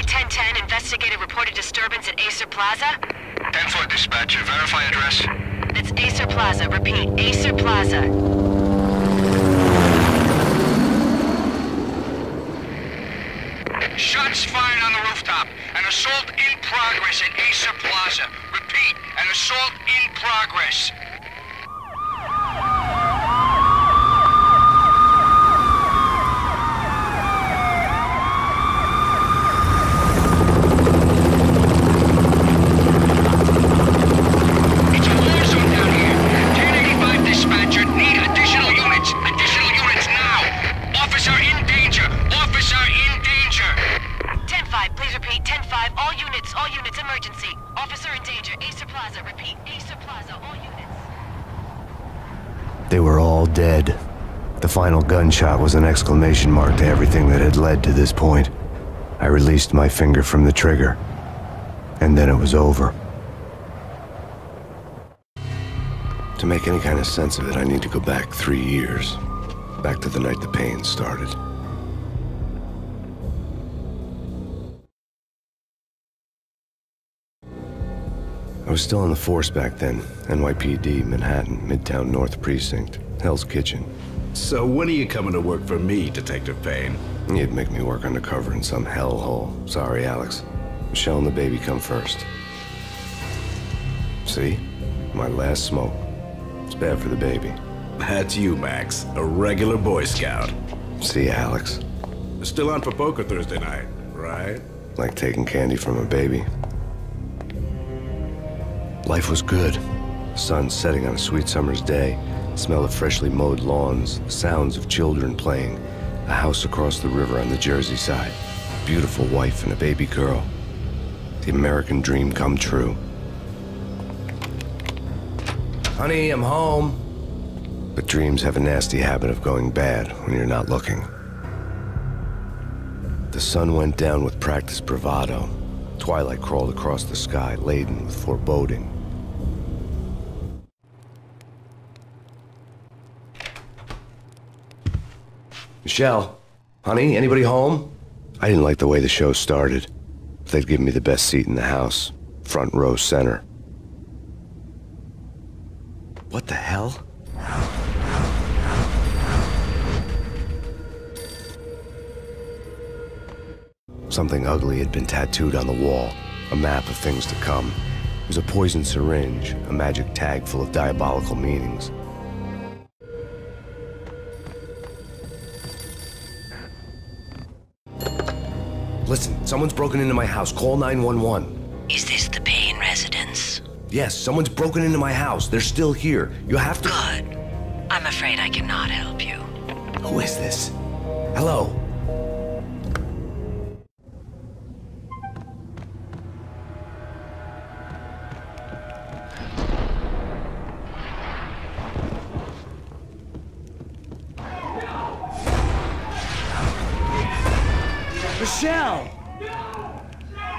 Flight 1010 investigated reported disturbance at Aesir Plaza? 10-4 dispatcher, verify address. That's Aesir Plaza, repeat, Aesir Plaza. Shots fired on the rooftop. An assault in progress at Aesir Plaza. Repeat, an assault in progress. Dead. The final gunshot was an exclamation mark to everything that had led to this point. I released my finger from the trigger, and then it was over. To make any kind of sense of it, I need to go back 3 years. Back to the night the pain started. I was still in the force back then. NYPD, Manhattan, Midtown North Precinct. Hell's Kitchen. So when are you coming to work for me, Detective Payne? You'd make me work undercover in some hellhole. Sorry, Alex. Michelle and the baby come first. See? My last smoke. It's bad for the baby. That's you, Max. A regular Boy Scout. See, Alex? Still on for poker Thursday night, right? Like taking candy from a baby. Life was good. Sun setting on a sweet summer's day. Smell of freshly mowed lawns, sounds of children playing, a house across the river on the Jersey side, beautiful wife and a baby girl. The American dream come true. Honey, I'm home. But dreams have a nasty habit of going bad when you're not looking. The sun went down with practiced bravado. Twilight crawled across the sky, laden with foreboding. Michelle, honey, anybody home? I didn't like the way the show started. They'd given me the best seat in the house, front row center. What the hell? Something ugly had been tattooed on the wall, a map of things to come. It was a poison syringe, a magic tag full of diabolical meanings. Listen, someone's broken into my house. Call 911. Is this the Payne residence? Yes, someone's broken into my house. They're still here. You have to— Good. I'm afraid I cannot help you. Who is this? Hello? Michelle! No! No!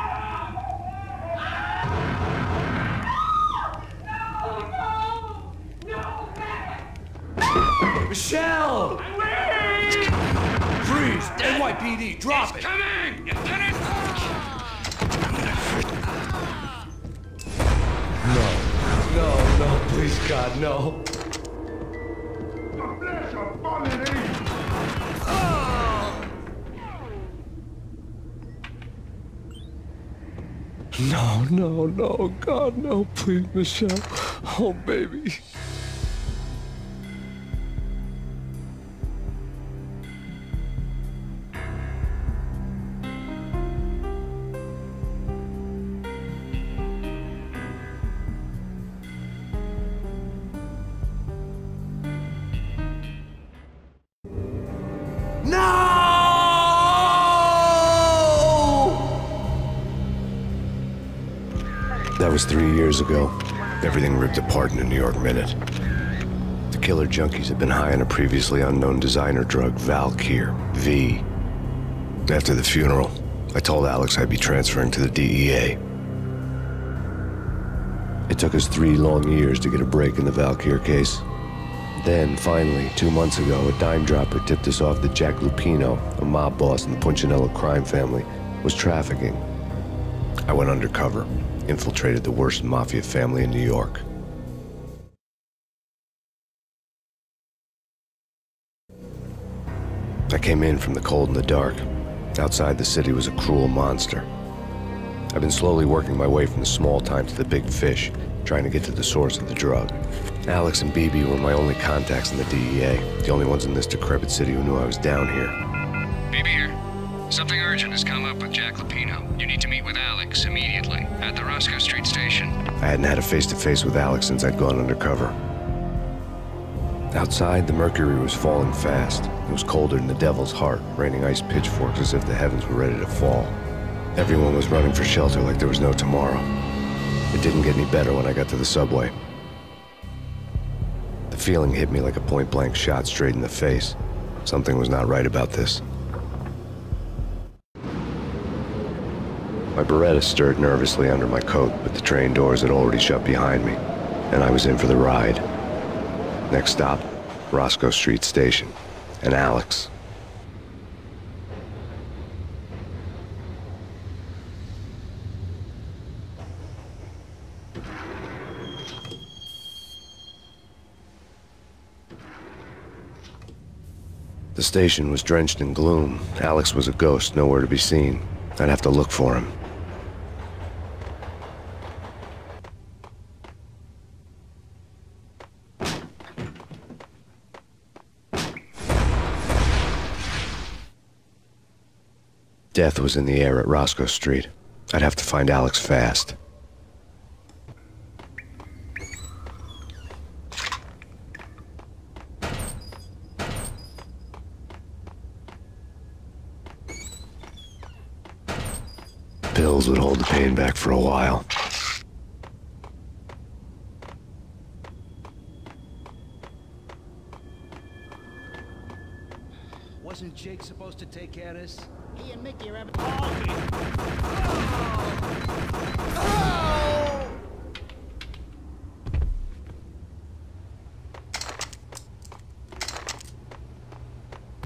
No! No! No! Michelle! Freeze! NYPD, drop it! Coming! You finished? No! No! No! Please, God, no! No, no, no, God, no, please, Michelle. Oh, baby. That was 3 years ago. Everything ripped apart in a New York minute. The killer junkies had been high on a previously unknown designer drug, Valkyr, V. After the funeral, I told Alex I'd be transferring to the DEA. It took us 3 long years to get a break in the Valkyr case. Then, finally, 2 months ago, a dime dropper tipped us off that Jack Lupino, a mob boss in the Punchinello crime family, was trafficking. I went undercover, infiltrated the worst mafia family in New York. I came in from the cold and the dark. Outside the city was a cruel monster. I've been slowly working my way from the small time to the big fish, trying to get to the source of the drug. Alex and BB were my only contacts in the DEA, the only ones in this decrepit city who knew I was down here. BB here. Something urgent has come up with Jack Lupino. You need to meet with Alex immediately at the Roscoe Street Station. I hadn't had a face-to-face with Alex since I'd gone undercover. Outside, the mercury was falling fast. It was colder than the devil's heart, raining ice pitchforks as if the heavens were ready to fall. Everyone was running for shelter like there was no tomorrow. It didn't get any better when I got to the subway. The feeling hit me like a point-blank shot straight in the face. Something was not right about this. My Beretta stirred nervously under my coat, but the train doors had already shut behind me, and I was in for the ride. Next stop, Roscoe Street Station, and Alex. The station was drenched in gloom. Alex was a ghost, nowhere to be seen. I'd have to look for him. Death was in the air at Roscoe Street. I'd have to find Alex fast. Pills would hold the pain back for a while. Wasn't Jake supposed to take care of this? He and Mickey are having... Oh!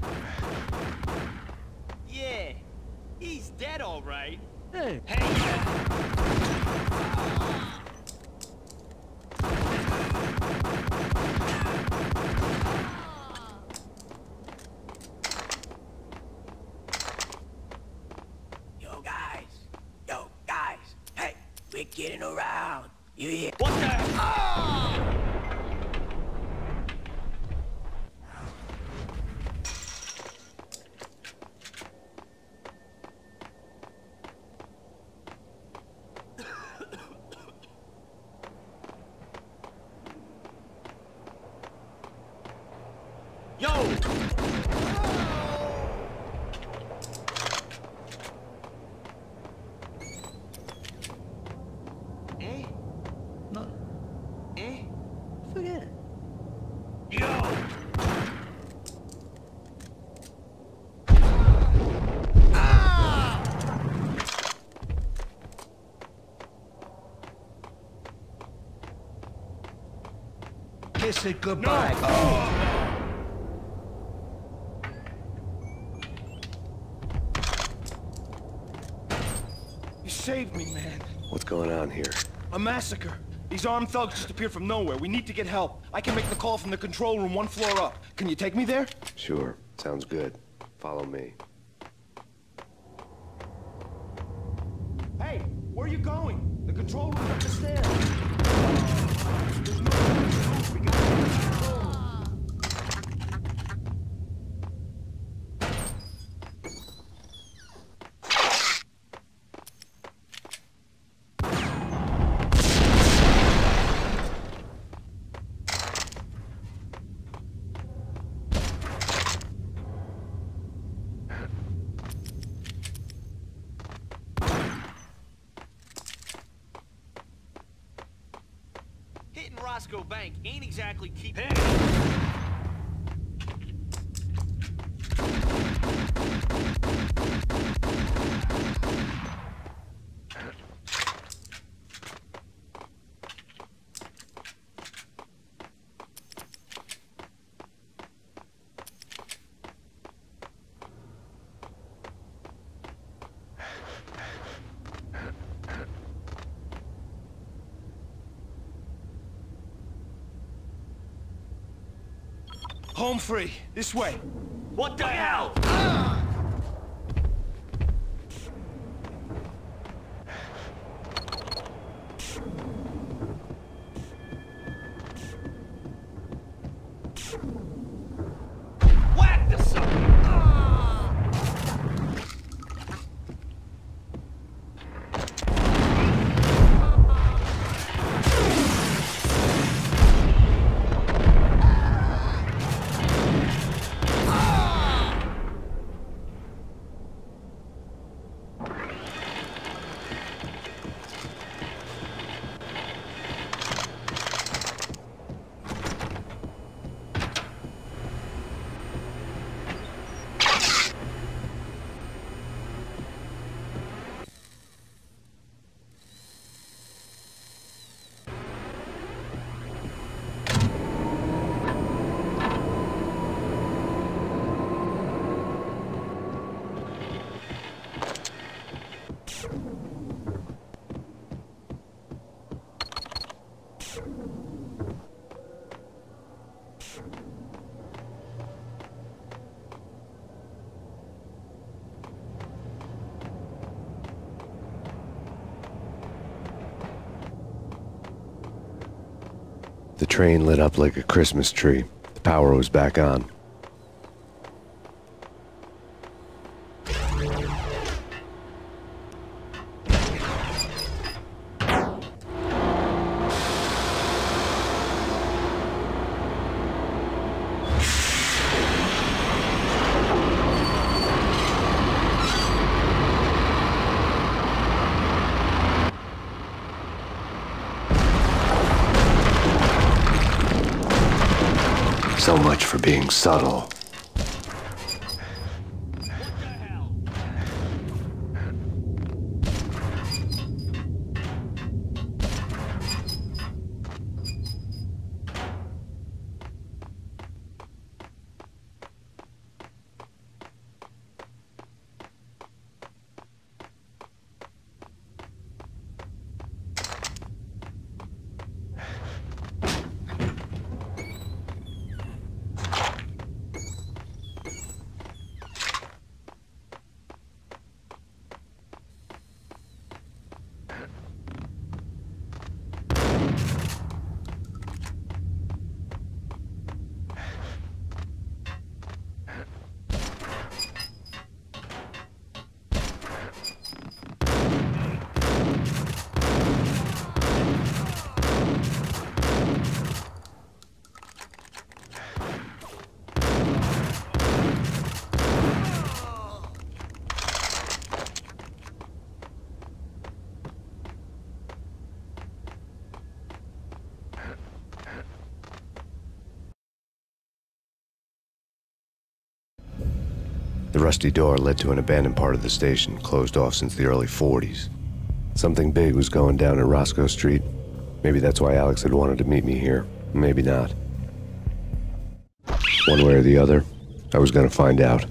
Oh! Yeah, he's dead all right. Hey! Hey! Getting around. You hear? What the? Oh! Said goodbye. No. Oh. You saved me, man. What's going on here? A massacre. These armed thugs just appeared from nowhere. We need to get help. I can make the call from the control room 1 floor up. Can you take me there? Sure. Sounds good. Follow me. Hey, where are you going? The control room up the stairs. Roscoe Bank ain't exactly keeping it. Home free. This way. What the hell? The train lit up like a Christmas tree. The power was back on. So much for being subtle. The rusty door led to an abandoned part of the station, closed off since the early 40s. Something big was going down at Roscoe Street. Maybe that's why Alex had wanted to meet me here. Maybe not. One way or the other, I was going to find out.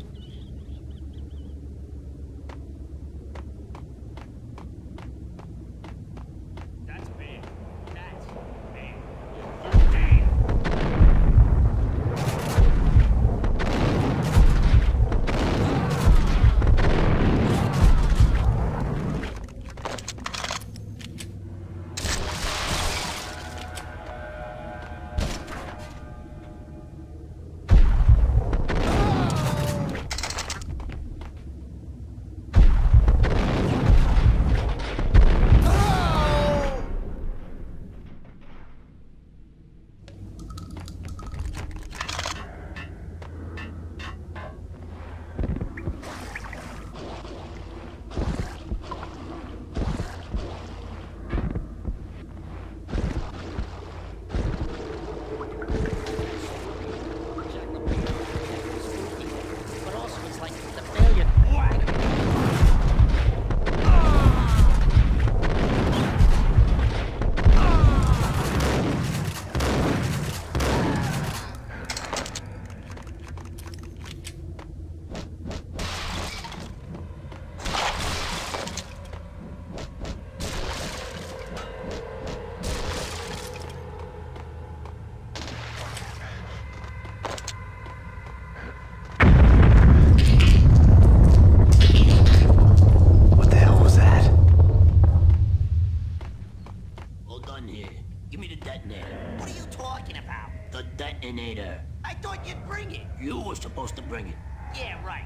was supposed to bring it. Yeah, right.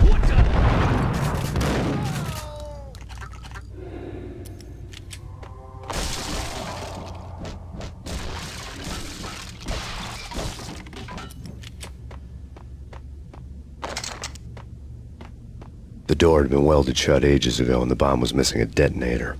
What's up? The door had been welded shut ages ago, and the bomb was missing a detonator.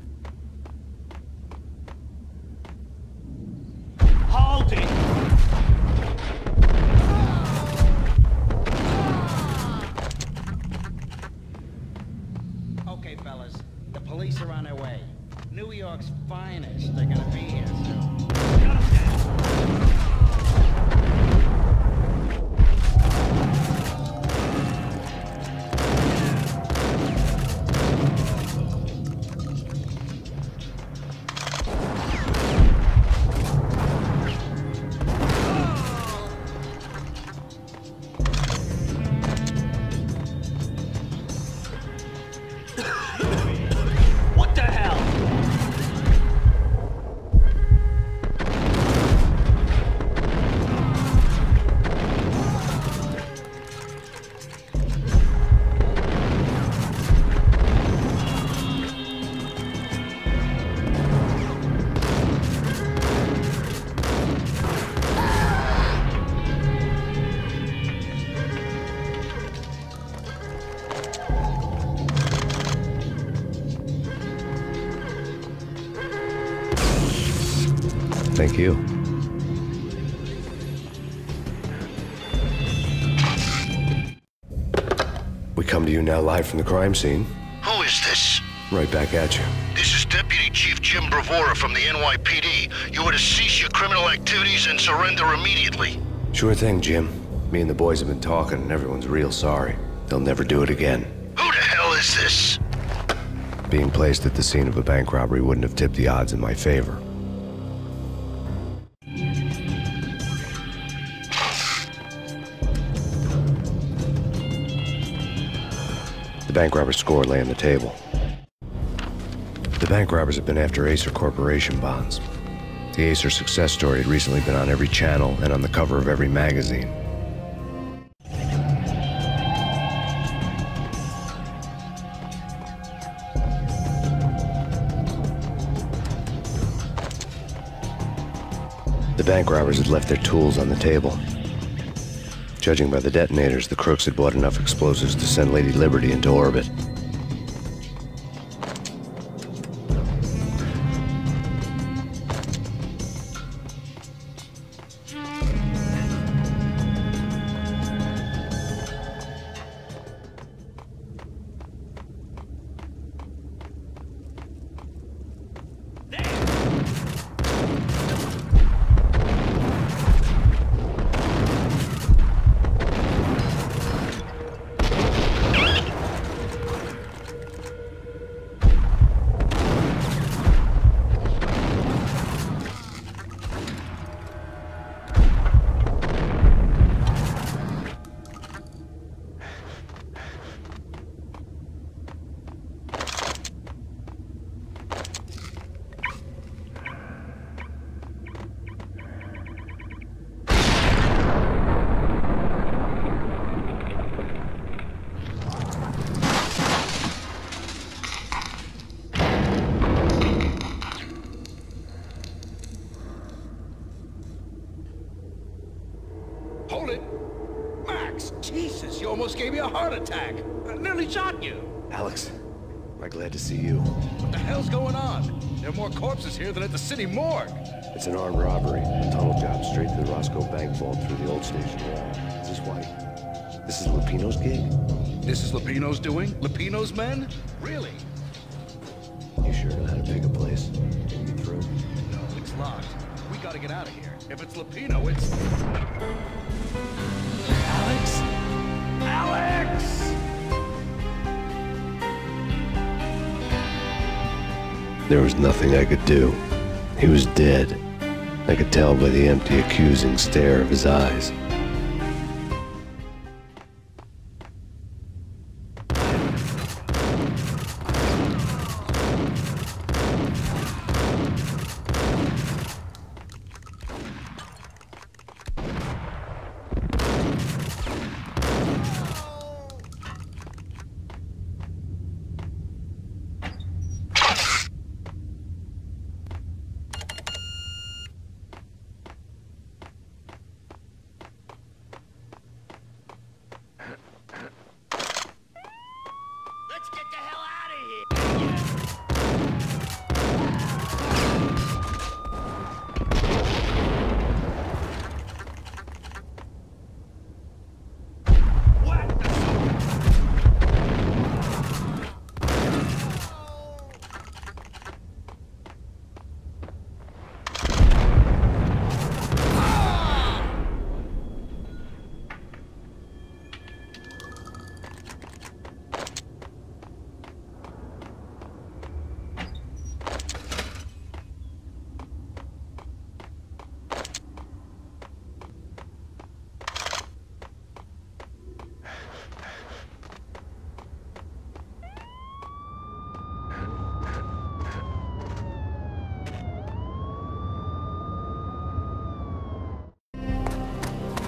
Now live from the crime scene. Who is this? Right back at you. This is Deputy Chief Jim Bravura from the NYPD. You are to cease your criminal activities and surrender immediately. Sure thing, Jim. Me and the boys have been talking and everyone's real sorry. They'll never do it again. Who the hell is this? Being placed at the scene of a bank robbery wouldn't have tipped the odds in my favor. The bank robber's score lay on the table. The bank robbers have been after Aesir Corporation bonds. The Aesir success story had recently been on every channel and on the cover of every magazine. The bank robbers had left their tools on the table. Judging by the detonators, the crooks had bought enough explosives to send Lady Liberty into orbit. Morgue. It's an armed robbery. A tunnel job straight to the Roscoe bank vault through the old station wall. Is this why? This is Lupino's gig? This is Lupino's doing? Lupino's men? Really? You sure know how to pick a place? Can you get through? No, it's locked. We gotta get out of here. If it's Lupino, it's... Alex? Alex! There was nothing I could do. He was dead. I could tell by the empty, accusing stare of his eyes.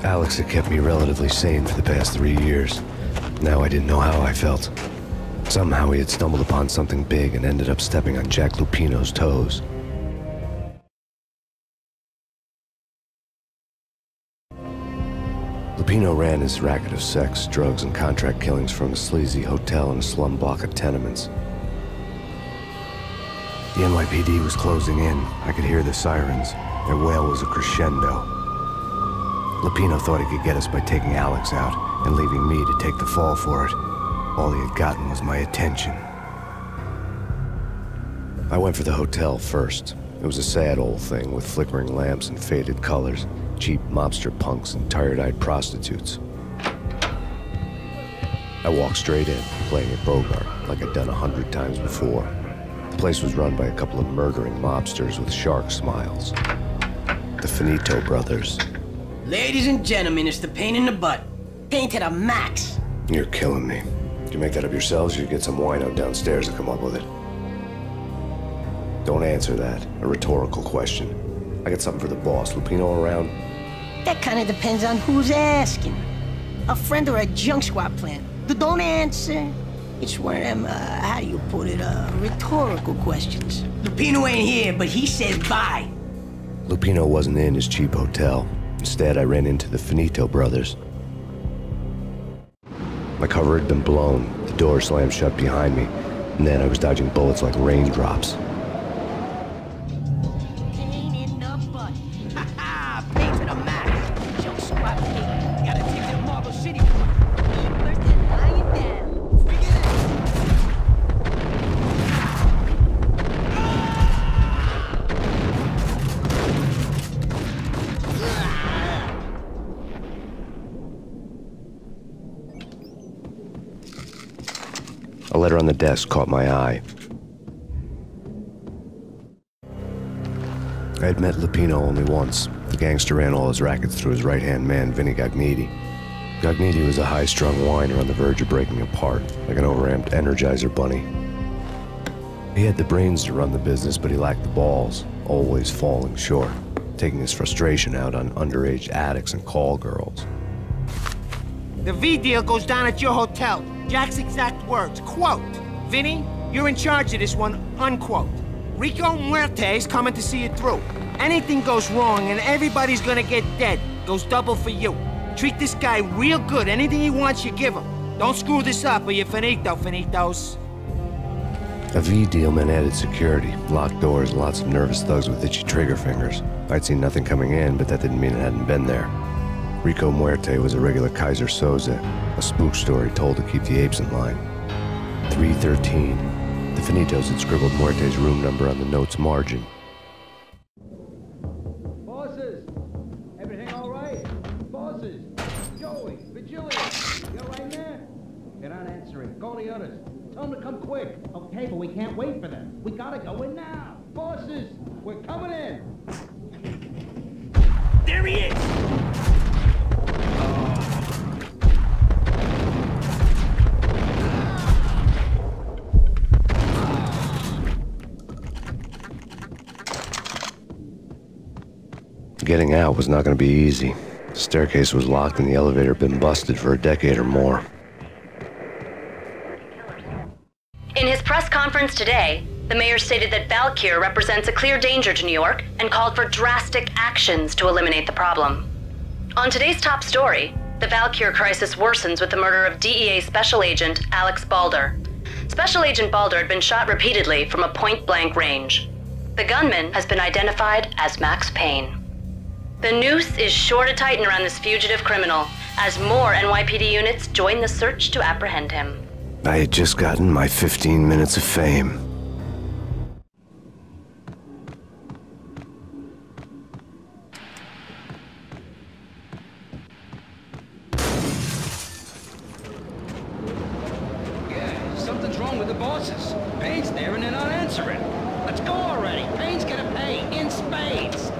Alex had kept me relatively sane for the past 3 years. Now I didn't know how I felt. Somehow he had stumbled upon something big and ended up stepping on Jack Lupino's toes. Lupino ran his racket of sex, drugs, and contract killings from a sleazy hotel in a slum block of tenements. The NYPD was closing in. I could hear the sirens. Their wail was a crescendo. Lupino thought he could get us by taking Alex out and leaving me to take the fall for it. All he had gotten was my attention. I went for the hotel first. It was a sad old thing with flickering lamps and faded colors. Cheap mobster punks and tired-eyed prostitutes. I walked straight in, playing at Bogart, like I'd done 100 times before. The place was run by a couple of murdering mobsters with shark smiles. The Finito brothers. Ladies and gentlemen, it's the pain in the butt. Pain to the max. You're killing me. Did you make that up yourselves, or you get some wino downstairs to come up with it? Don't answer that. A rhetorical question. I got something for the boss. Lupino around? That kind of depends on who's asking. A friend or a junk squad plant. Don't answer. It's one of them, how do you put it, rhetorical questions. Lupino ain't here, but he said bye. Lupino wasn't in his cheap hotel. Instead, I ran into the Finito brothers. My cover had been blown. The door slammed shut behind me. And then I was dodging bullets like raindrops. A letter on the desk caught my eye. I had met Lupino only once. The gangster ran all his rackets through his right-hand man, Vinnie Gognitti. Gognitti was a high-strung whiner on the verge of breaking apart, like an overamped Energizer bunny. He had the brains to run the business, but he lacked the balls, always falling short, taking his frustration out on underage addicts and call girls. The V deal goes down at your hotel. Jack's exact words, quote, "Vinny, you're in charge of this one," unquote. "Rico Muerte is coming to see it through. Anything goes wrong and everybody's gonna get dead. Goes double for you. Treat this guy real good. Anything he wants, you give him. Don't screw this up or you're finito, finitos." A V deal meant added security, locked doors, and lots of nervous thugs with itchy trigger fingers. I'd seen nothing coming in, but that didn't mean it hadn't been there. Rico Muerte was a regular Kaiser Soze, a spook story told to keep the apes in line. 313. The Finitos had scribbled Muerte's room number on the note's margin. "Bosses! Everything all right? Bosses! Joey! Vigilio! You all right there? They're not answering. Call the others. Tell them to come quick." "Okay, but we can't wait for them. We gotta go in now. Bosses! We're coming in!" "There he is!" Getting out was not going to be easy. The staircase was locked and the elevator had been busted for a decade or more. In his press conference today, the mayor stated that Valkyr represents a clear danger to New York and called for drastic actions to eliminate the problem. On today's top story, the Valkyr crisis worsens with the murder of DEA Special Agent Alex Balder. Special Agent Balder had been shot repeatedly from a point-blank range. The gunman has been identified as Max Payne. The noose is sure to tighten around this fugitive criminal, as more NYPD units join the search to apprehend him. I had just gotten my 15 minutes of fame. "Yeah, something's wrong with the bosses. Payne's there and they're not answering. Let's go already. Payne's gonna pay in spades."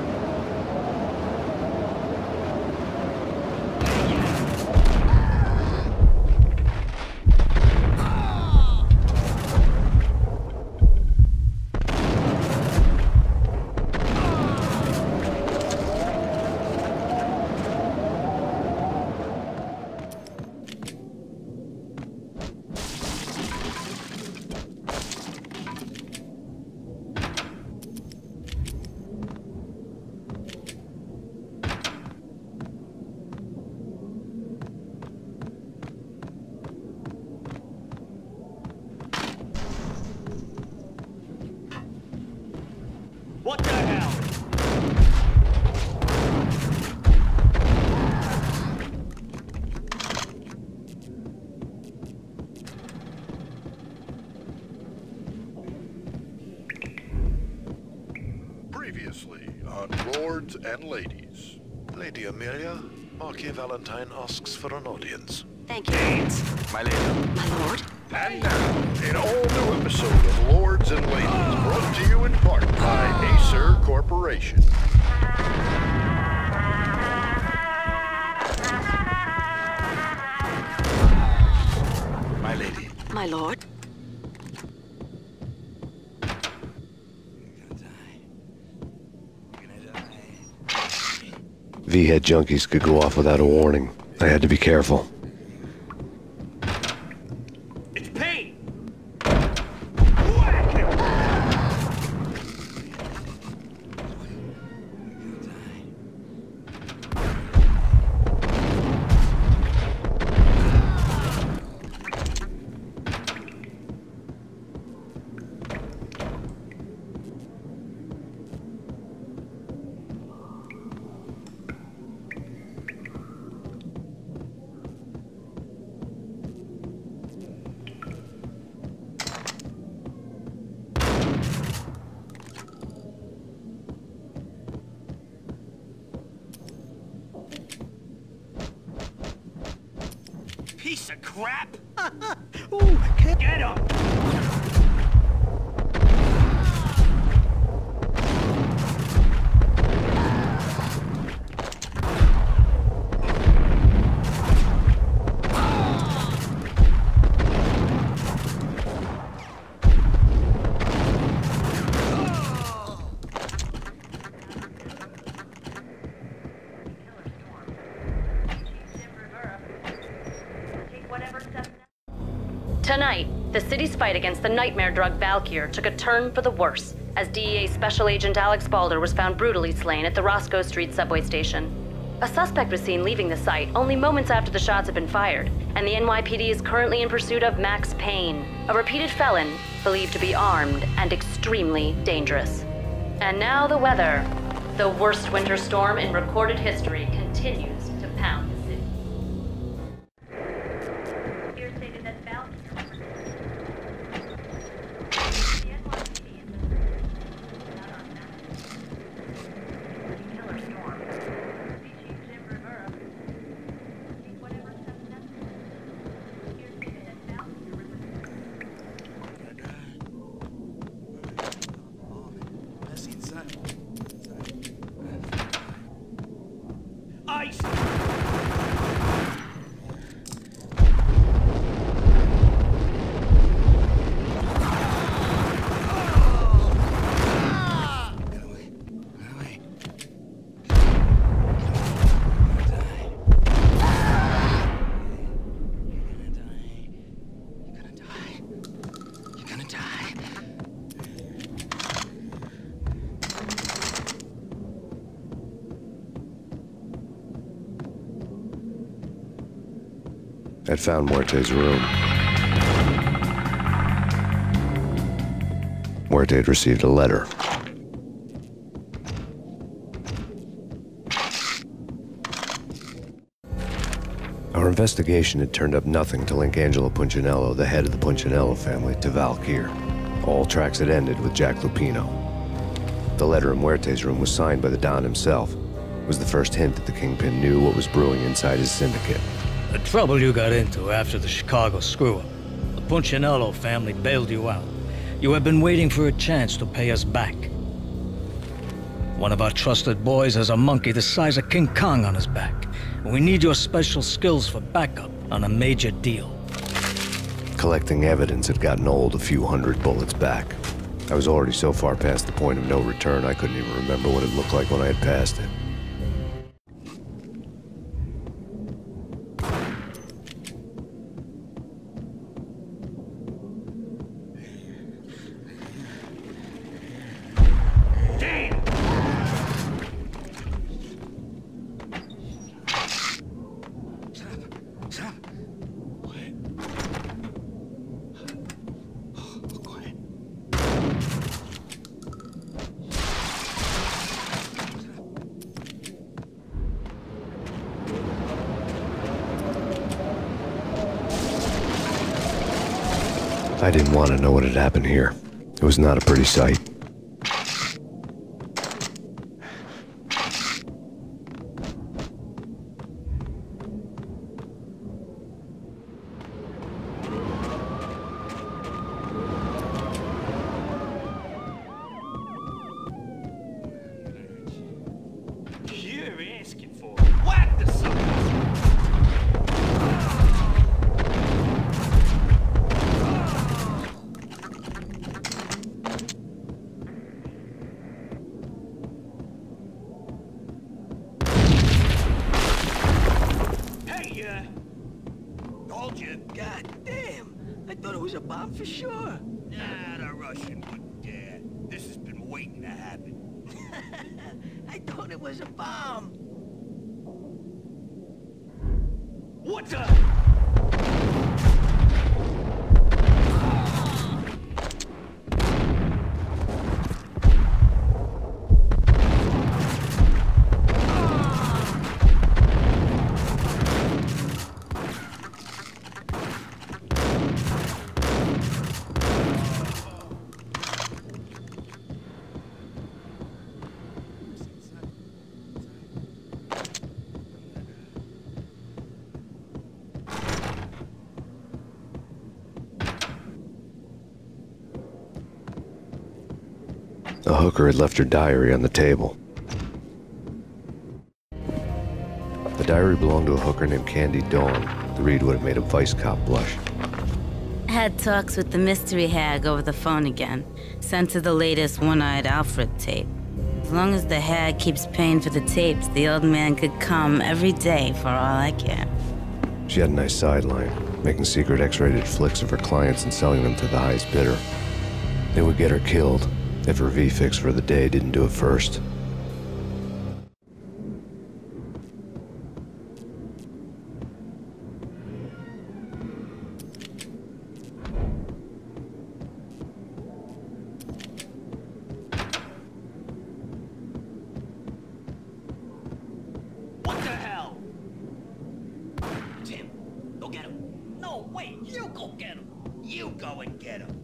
on lords and ladies. Lady Amelia, Marquis Valentine asks for an audience. Thank you. Eight, my lady. My lord. And now, an all-new episode of Lords and Ladies, brought to you in part by Aesir Corporation. My lady. My lord. V-head junkies could go off without a warning. I had to be careful. It's Payne! The city's fight against the nightmare drug Valkyr took a turn for the worse, as DEA Special Agent Alex Balder was found brutally slain at the Roscoe Street subway station. A suspect was seen leaving the site only moments after the shots had been fired, and the NYPD is currently in pursuit of Max Payne, a repeated felon believed to be armed and extremely dangerous. And now the weather. The worst winter storm in recorded history continues to pound. I'd found Muerte's room. Muerte had received a letter. Our investigation had turned up nothing to link Angelo Punchinello, the head of the Punchinello family, to Valkyr. All tracks had ended with Jack Lupino. The letter in Muerte's room was signed by the Don himself. It was the first hint that the Kingpin knew what was brewing inside his syndicate. The trouble you got into after the Chicago screw-up. The Punchinello family bailed you out. You have been waiting for a chance to pay us back. One of our trusted boys has a monkey the size of King Kong on his back. We need your special skills for backup on a major deal. Collecting evidence had gotten old a few hundred bullets back. I was already so far past the point of no return I couldn't even remember what it looked like when I had passed it. I didn't want to know what had happened here. It was not a pretty sight. I thought it was a bomb for sure. Nah, the Russian wouldn't dare. This has been waiting to happen. I thought it was a bomb. What's up? The hooker had left her diary on the table. The diary belonged to a hooker named Candy Dawn. The read would have made a vice cop blush. Had talks with the mystery hag over the phone again. Sent to the latest one-eyed Alfred tape. As long as the hag keeps paying for the tapes, the old man could come every day for all I care. She had a nice sideline, making secret X-rated flicks of her clients and selling them to the highest bidder. They would get her killed. If her V-fix for the day didn't do it first. What the hell? Jim, go get him. No, wait, you go get him. You go and get him.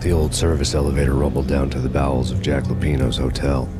The old service elevator rumbled down to the bowels of Jack Lupino's hotel.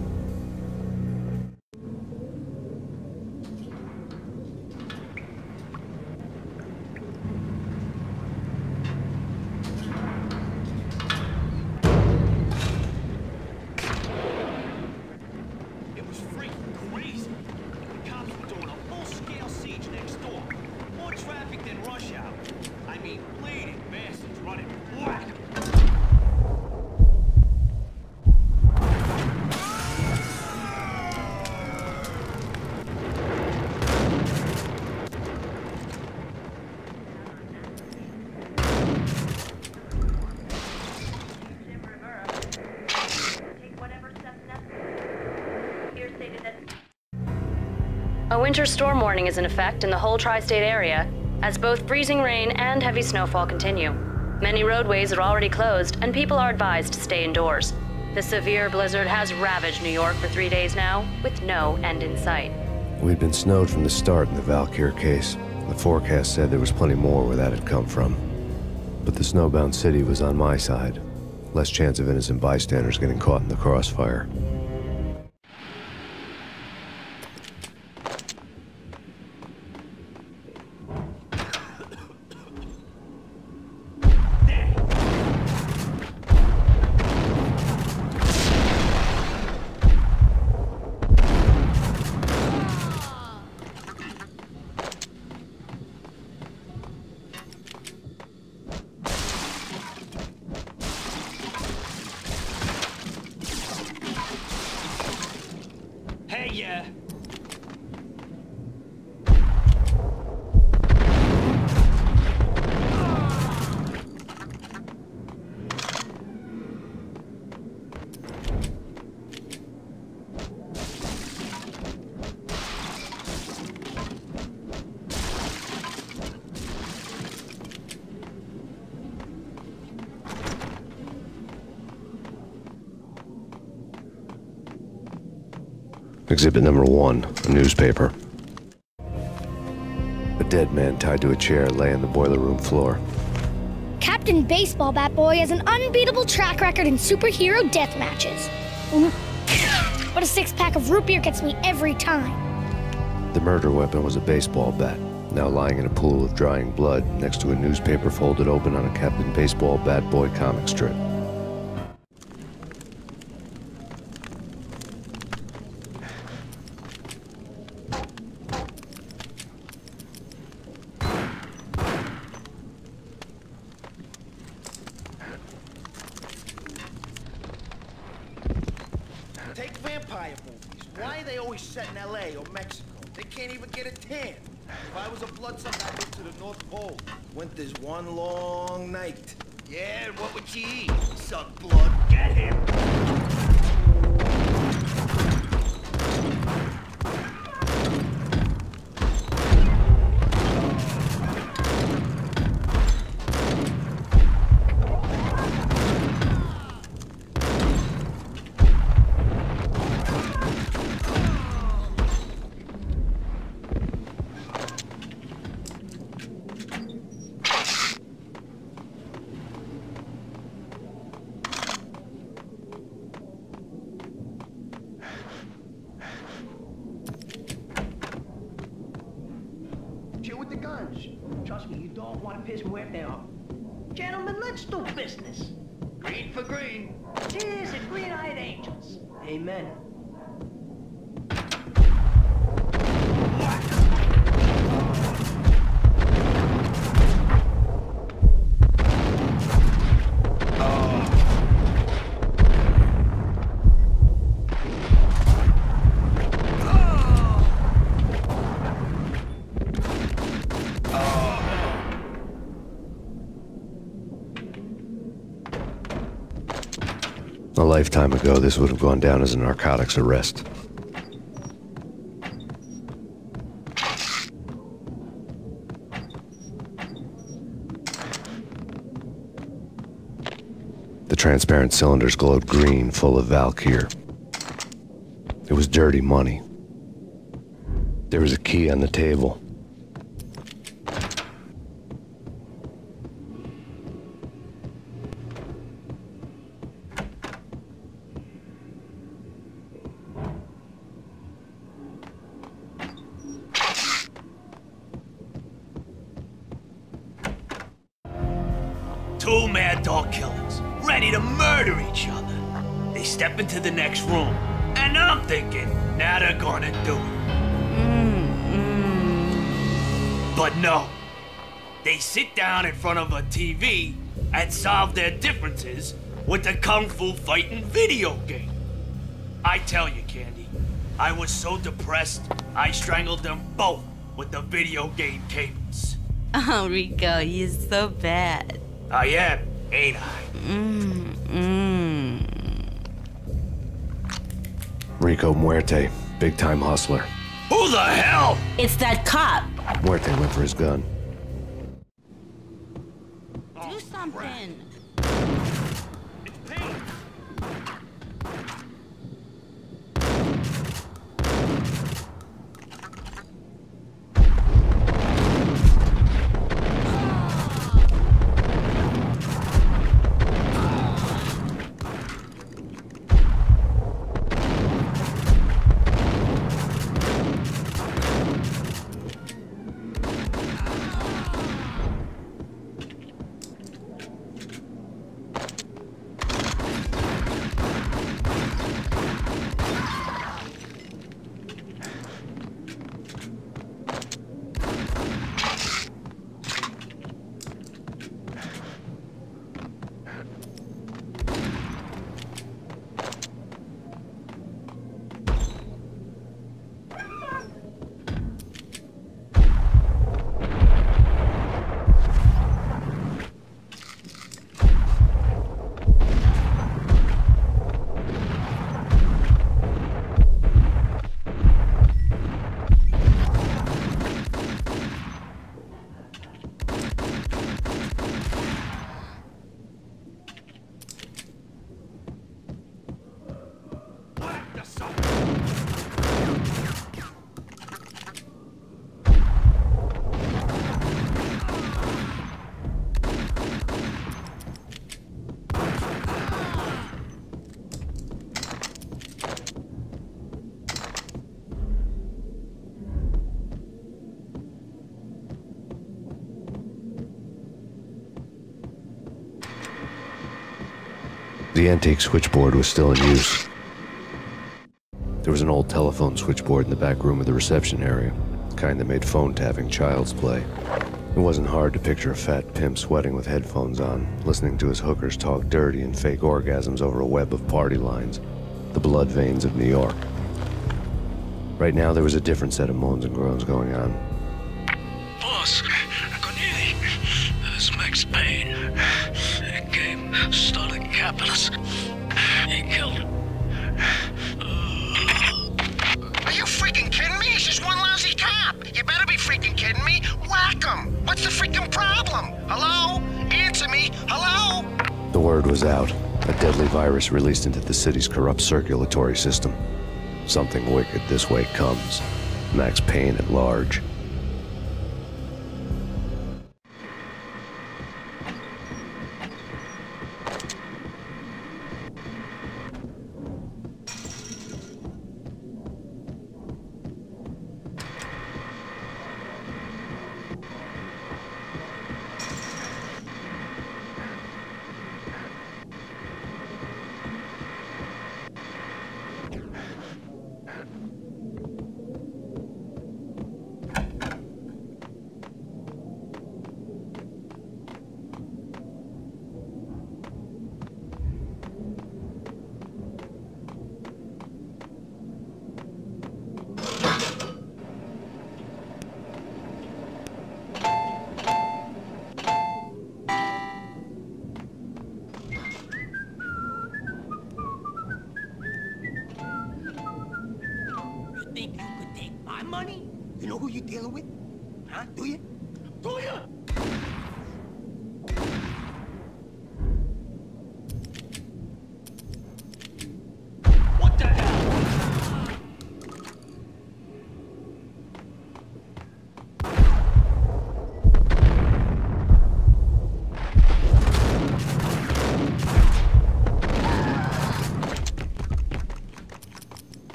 A winter storm warning is in effect in the whole tri-state area, as both freezing rain and heavy snowfall continue. Many roadways are already closed, and people are advised to stay indoors. The severe blizzard has ravaged New York for 3 days now, with no end in sight. We'd been snowed from the start in the Valkyr case. The forecast said there was plenty more where that had come from. But the snowbound city was on my side. Less chance of innocent bystanders getting caught in the crossfire. Exhibit number 1, a newspaper. A dead man tied to a chair lay on the boiler room floor. Captain Baseball Bat Boy has an unbeatable track record in superhero death matches. But a 6-pack of root beer gets me every time. The murder weapon was a baseball bat, now lying in a pool of drying blood next to a newspaper folded open on a Captain Baseball Bat Boy comic strip. vampire movies. Why are they always set in LA or Mexico? They can't even get a tan. If I was a bloodsucker, I'd go to the North Pole. Winter's one long night. Yeah, and what would you eat? Suck blood. Get him! A lifetime ago, this would have gone down as a narcotics arrest. The transparent cylinders glowed green, full of Valkyr. It was dirty money. There was a key on the table. In front of a TV and solve their differences with a kung fu fighting video game. I tell you, Candy, I was so depressed, I strangled them both with the video game cables. Oh, Rico, you're so bad. I am, ain't I? Rico Muerte, big-time hustler. Who the hell? It's that cop. Muerte went for his gun. The antique switchboard was still in use. There was an old telephone switchboard in the back room of the reception area, the kind that made phone tapping child's play. It wasn't hard to picture a fat pimp sweating with headphones on, listening to his hookers talk dirty and fake orgasms over a web of party lines. the blood veins of New York. Right now, there was a different set of moans and groans going on. Boss, Gognitti, this Max Payne, a game-stealing capitalist. He killed him. Are you freaking kidding me? He's just one lousy cop. You better be freaking kidding me. Whack him. What's the freaking problem? Hello? Answer me. Hello? The word was out. A deadly virus released into the city's corrupt circulatory system. Something wicked this way comes. Max Payne at large.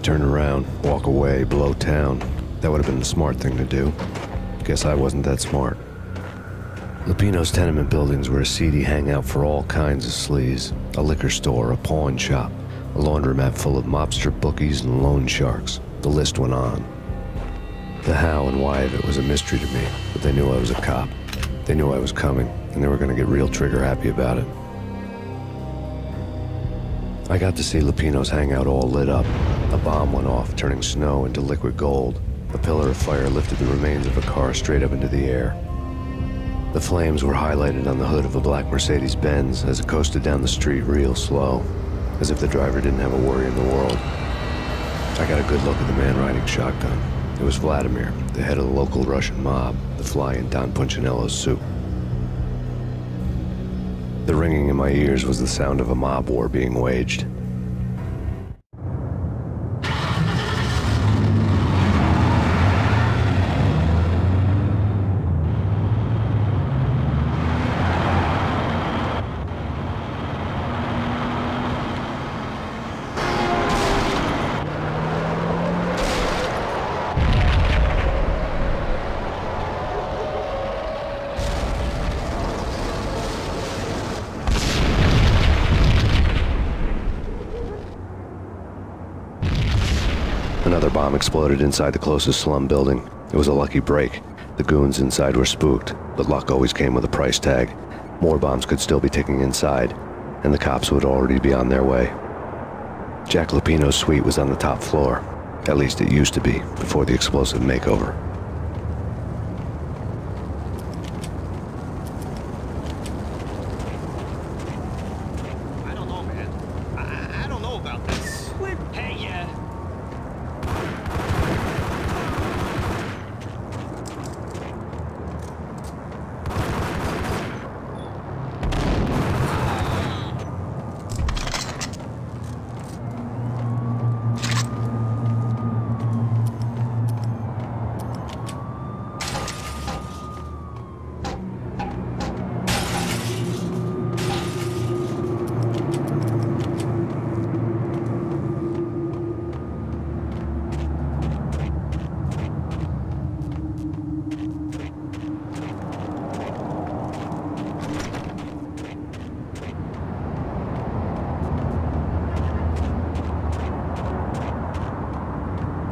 Turn around, walk away, blow town. That would have been the smart thing to do. Guess I wasn't that smart. Lupino's tenement buildings were a seedy hangout for all kinds of sleaze. A liquor store, a pawn shop, a laundromat full of mobster bookies and loan sharks. The list went on. The how and why of it was a mystery to me, but they knew I was a cop. They knew I was coming, and they were gonna get real trigger happy about it. I got to see Lupino's hangout all lit up. A bomb went off, turning snow into liquid gold. A pillar of fire lifted the remains of a car straight up into the air. The flames were highlighted on the hood of a black Mercedes-Benz as it coasted down the street real slow, as if the driver didn't have a worry in the world. I got a good look at the man riding shotgun. It was Vladimir, the head of the local Russian mob, the fly in Don Punchinello's soup. The ringing in my ears was the sound of a mob war being waged. Exploded inside the closest slum building. It was a lucky break. The goons inside were spooked, but luck always came with a price tag. More bombs could still be ticking inside, and the cops would already be on their way. Jack Lupino's suite was on the top floor. At least it used to be, before the explosive makeover.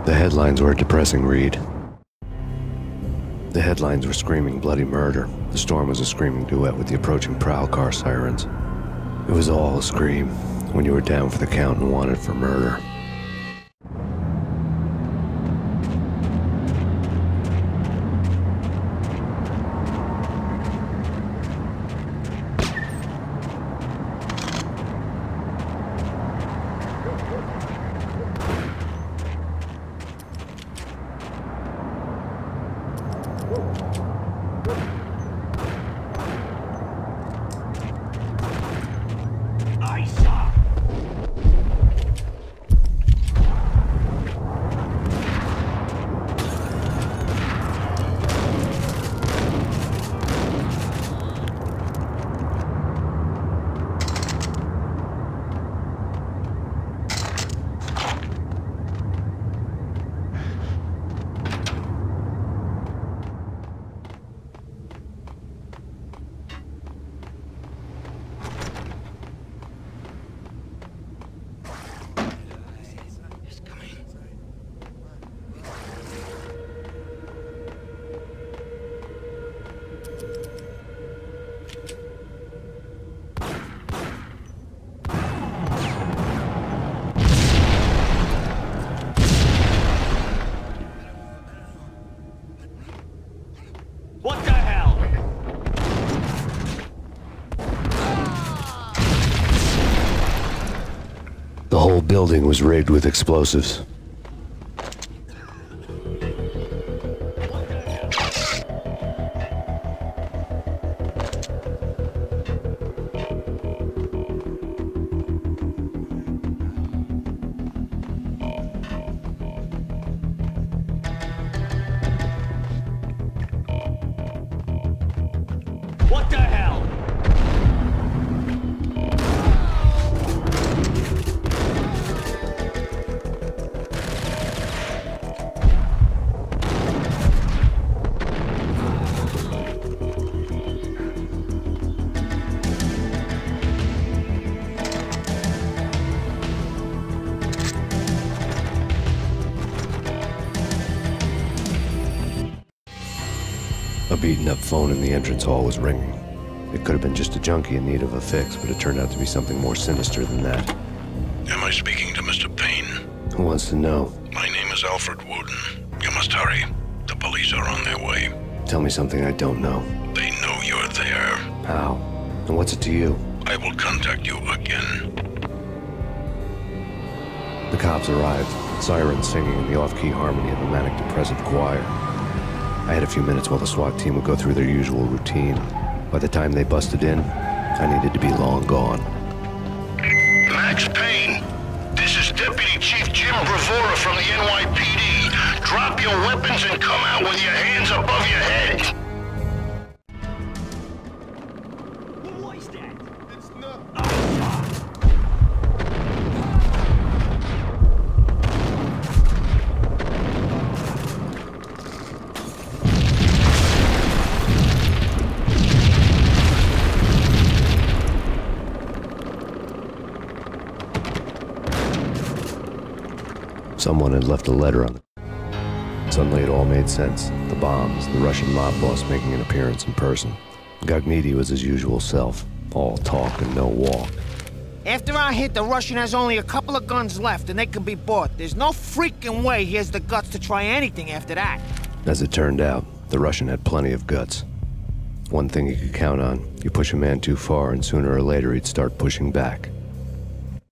The headlines were a depressing read. The headlines were screaming bloody murder. The storm was a screaming duet with the approaching prowl car sirens. It was all a scream when you were down for the count and wanted for murder. The building was rigged with explosives. Beaten-up phone in the entrance hall was ringing. It could have been just a junkie in need of a fix, but it turned out to be something more sinister than that. Am I speaking to Mr. Payne? Who wants to know? My name is Alfred Wooden. You must hurry. The police are on their way. Tell me something I don't know. They know you're there. How? And what's it to you? I will contact you again. The cops arrived, sirens singing in the off-key harmony of a manic depressive choir. I had a few minutes while the SWAT team would go through their usual routine. By the time they busted in, I needed to be long gone. Max Payne, this is Deputy Chief Jim Bravura from the NYPD. Drop your weapons and come out with your hands above your head. Who was that? It's not... Someone had left a letter on the... Suddenly it all made sense. The bombs, the Russian mob boss making an appearance in person. Gognitti was his usual self, all talk and no walk. After our hit, the Russian has only a couple of guns left and they can be bought. There's no freaking way he has the guts to try anything after that. As it turned out, the Russian had plenty of guts. One thing you could count on, you push a man too far and sooner or later he'd start pushing back.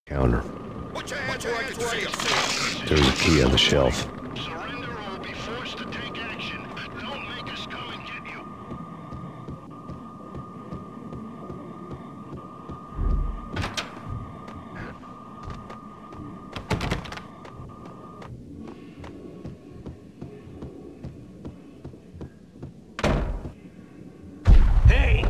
Counter. There was a key on the shelf. Surrender or be forced to take action. Don't make us come and get you. Hey!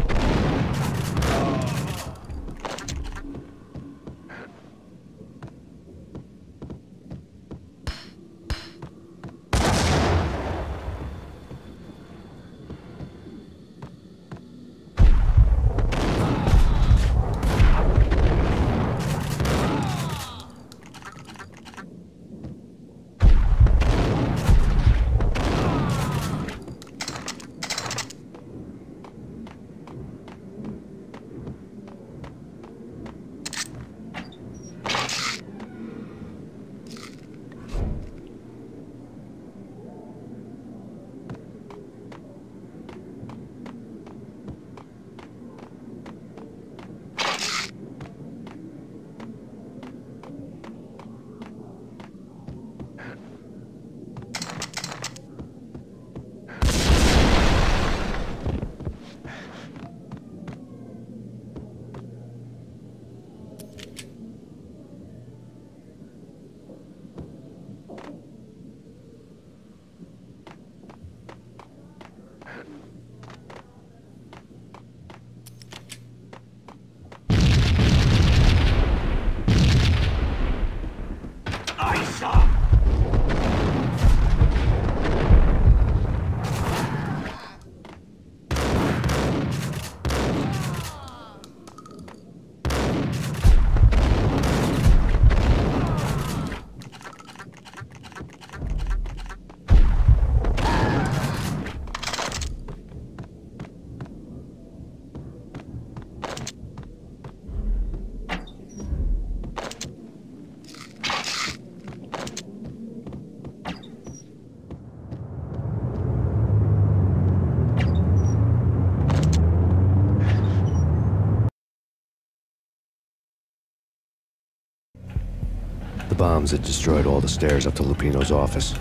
Bombs had destroyed all the stairs up to Lupino's office.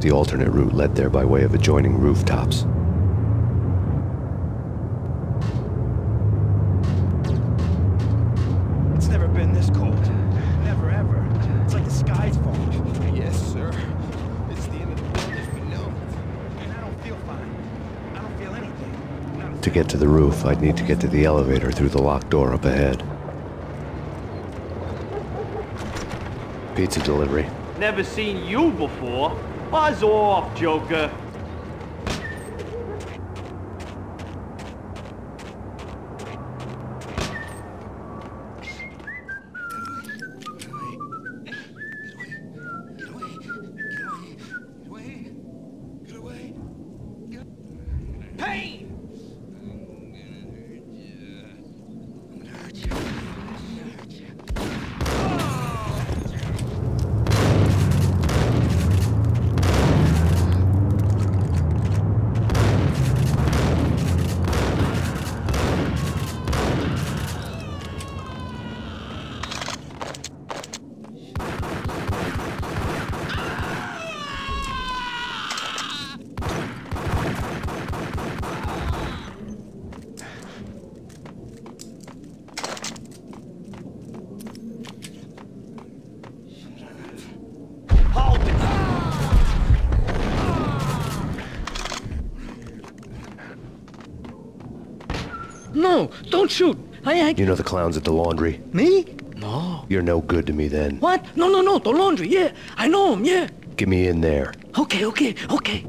The alternate route led there by way of adjoining rooftops. It's never been this cold. Never, ever. It's like the sky's falling. Yes, sir. It's the end of the world as we know. And I don't feel fine. I don't feel anything. To get to the roof, I'd need to get to the elevator through the locked door up ahead. Pizza delivery. Never seen you before. Buzz off, Joker. Don't shoot! You know the clowns at the laundry? Me? No. You're no good to me then. What? No, no, no, the laundry, yeah. I know him, yeah. Get me in there. Okay, okay, okay.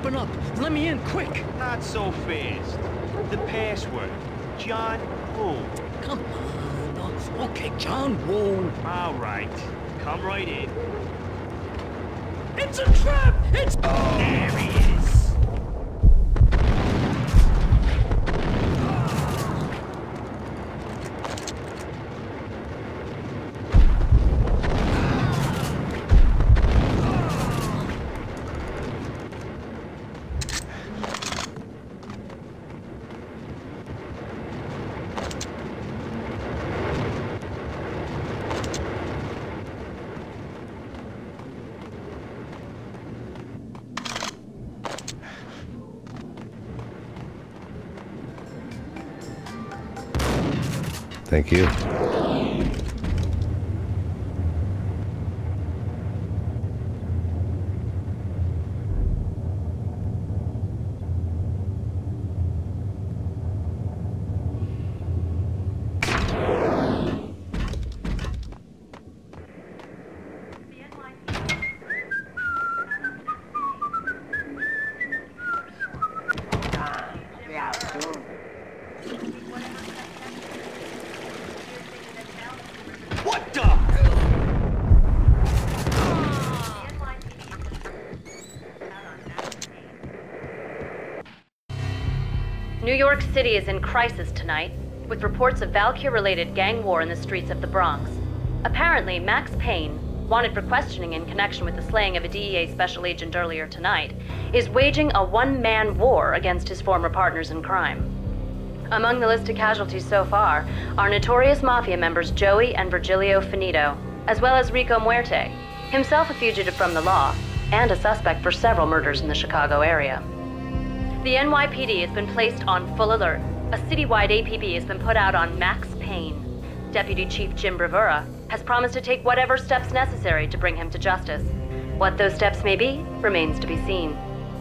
Open up. Let me in, quick. Not so fast. The password. John Woo. Come on. Okay, John Woo. All right. Come right in. It's a trap! It's... Oh, there he is. Thank you. The city is in crisis tonight, with reports of Valkyr-related gang war in the streets of the Bronx. Apparently, Max Payne, wanted for questioning in connection with the slaying of a DEA special agent earlier tonight, is waging a one-man war against his former partners in crime. Among the list of casualties so far are notorious mafia members Joey and Virgilio Finito, as well as Rico Muerte, himself a fugitive from the law, and a suspect for several murders in the Chicago area. The NYPD has been placed on full alert. A citywide APB has been put out on Max Payne. Deputy Chief Jim Bravura has promised to take whatever steps necessary to bring him to justice. What those steps may be remains to be seen.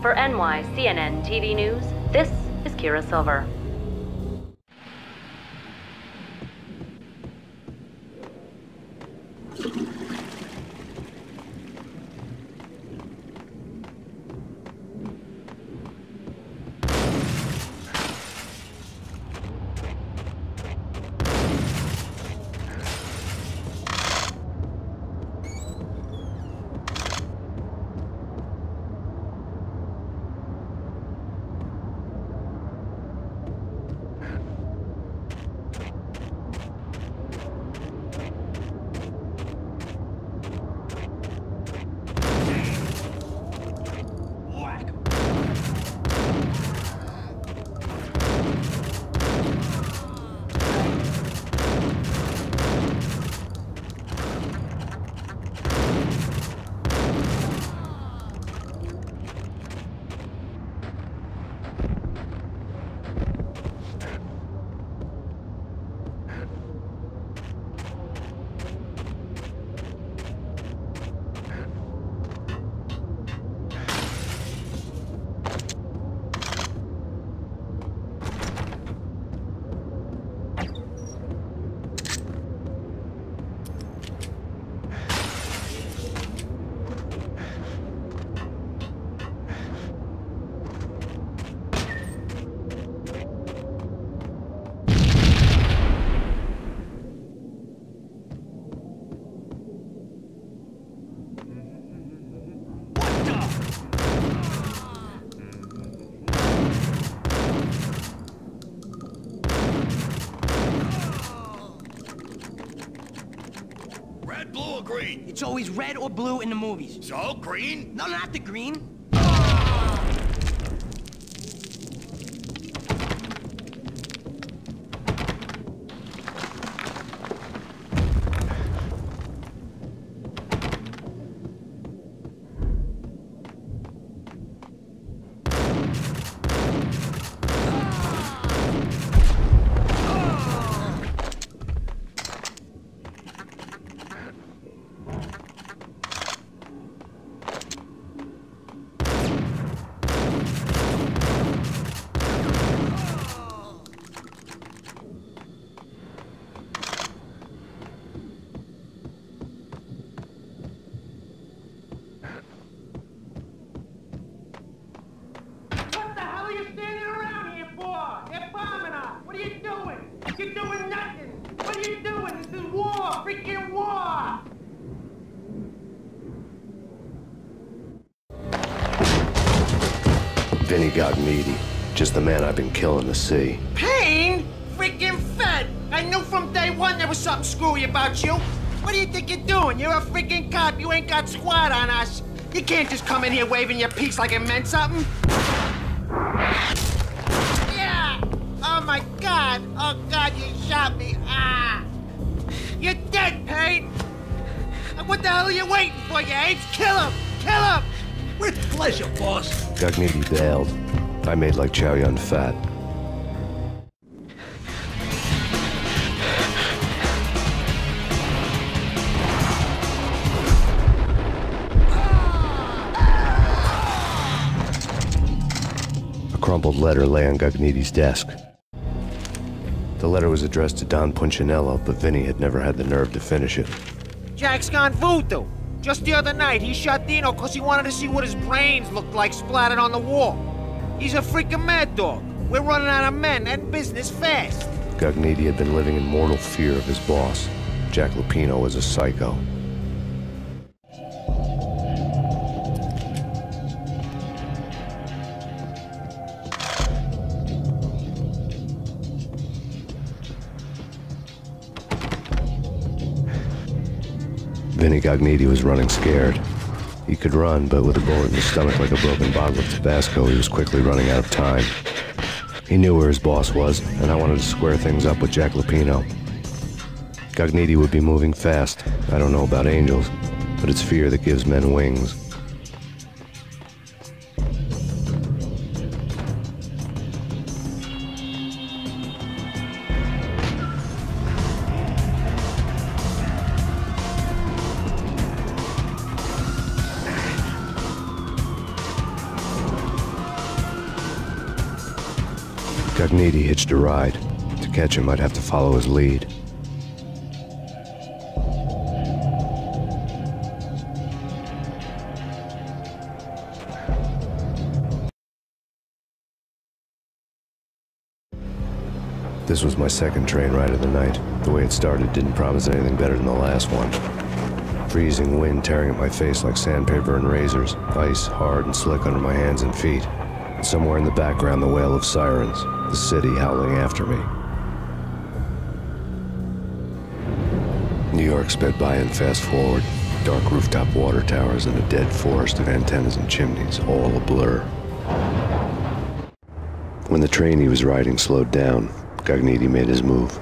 For NYCNN TV News, this is Kira Silver. It's always red or blue in the movies. So, green? No, not the green. freaking war! Vinnie Gognitti, just the man I've been killing to see. Payne? Freaking fed! I knew from day one there was something screwy about you. What do you think you're doing? You're a freaking cop. You ain't got squad on us. You can't just come in here waving your piece like it meant something. Yeah! Oh, my God. Oh, God, you shot me. Ah! You're dead, Payne! And what the hell are you waiting for, you apes? Kill him! Kill him! With pleasure, boss. Gognitti bailed. I made like cherry on fat. A crumpled letter lay on Gogniti's desk. The letter was addressed to Don Punchinello, but Vinnie had never had the nerve to finish it. Jack's gone voodoo. Just the other night, he shot Dino because he wanted to see what his brains looked like splattered on the wall. He's a freaking mad dog. We're running out of men and business fast. Gognitti had been living in mortal fear of his boss. Jack Lupino was a psycho. Vinnie Gognitti was running scared. He could run, but with a bullet in his stomach like a broken bottle of Tabasco, he was quickly running out of time. He knew where his boss was, and I wanted to square things up with Jack Lupino. Gognitti would be moving fast. I don't know about angels, but it's fear that gives men wings. Gognitti hitched a ride. To catch him, I'd have to follow his lead. This was my second train ride of the night. The way it started didn't promise anything better than the last one. Freezing wind tearing at my face like sandpaper and razors, ice hard and slick under my hands and feet. And somewhere in the background, the wail of sirens, the city howling after me. New York sped by and fast forward, dark rooftop water towers and a dead forest of antennas and chimneys, all a blur. When the train he was riding slowed down, Gognitti made his move.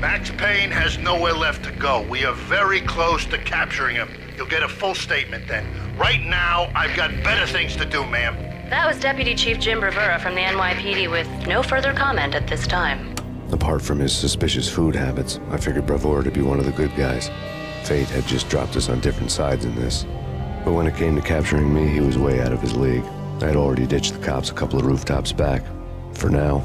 Max Payne has nowhere left to go. We are very close to capturing him. You'll get a full statement then. Right now, I've got better things to do, ma'am. That was Deputy Chief Jim Bravura from the NYPD with no further comment at this time. Apart from his suspicious food habits, I figured Bravura to be one of the good guys. Fate had just dropped us on different sides in this. But when it came to capturing me, he was way out of his league. I had already ditched the cops a couple of rooftops back. For now.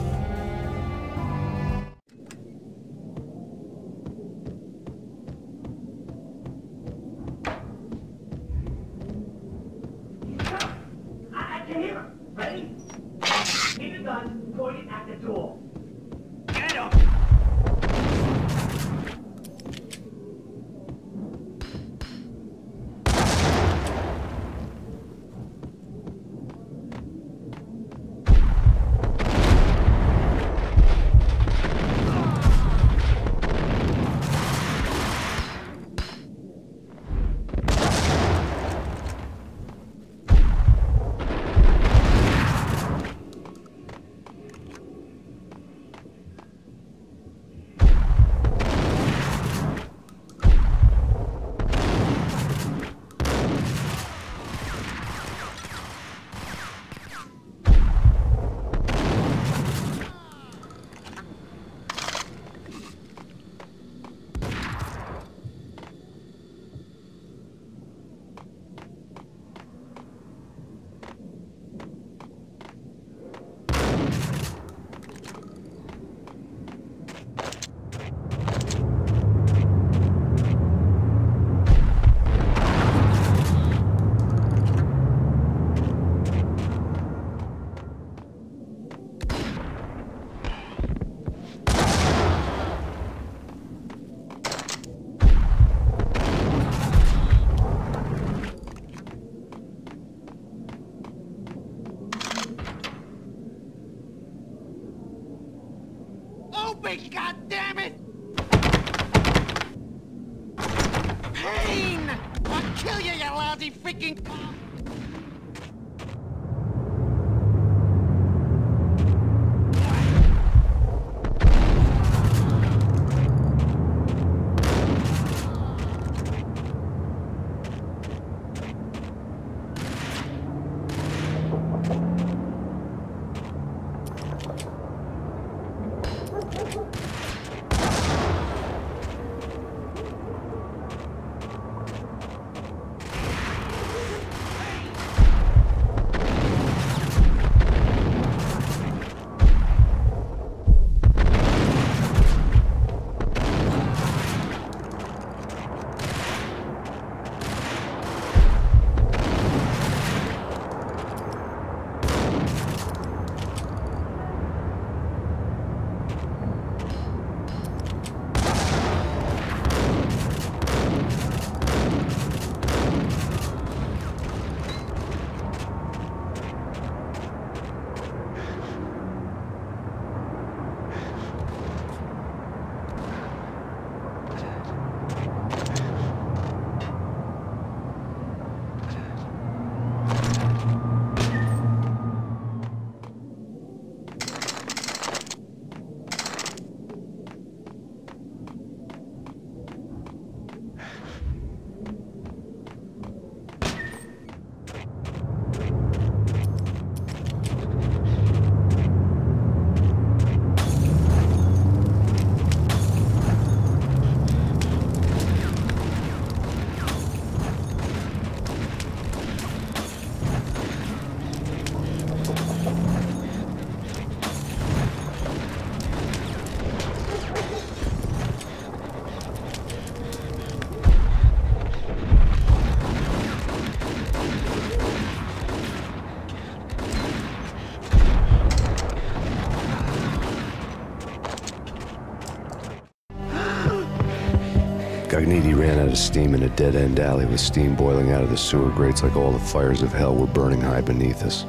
Gognitti ran out of steam in a dead-end alley with steam boiling out of the sewer grates like all the fires of hell were burning high beneath us.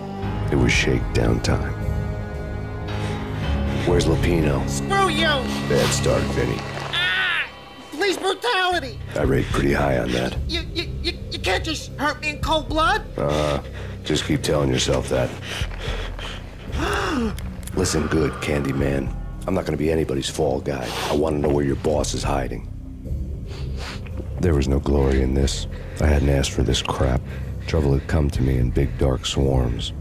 It was shakedown time. Where's Lupino? Screw you! Bad start, Vinny. Ah! Police brutality! I rate pretty high on that. You can't just hurt me in cold blood? Just keep telling yourself that. Listen good, Candyman. I'm not gonna be anybody's fall guy. I wanna know where your boss is hiding. There was no glory in this. I hadn't asked for this crap. Trouble had come to me in big dark swarms.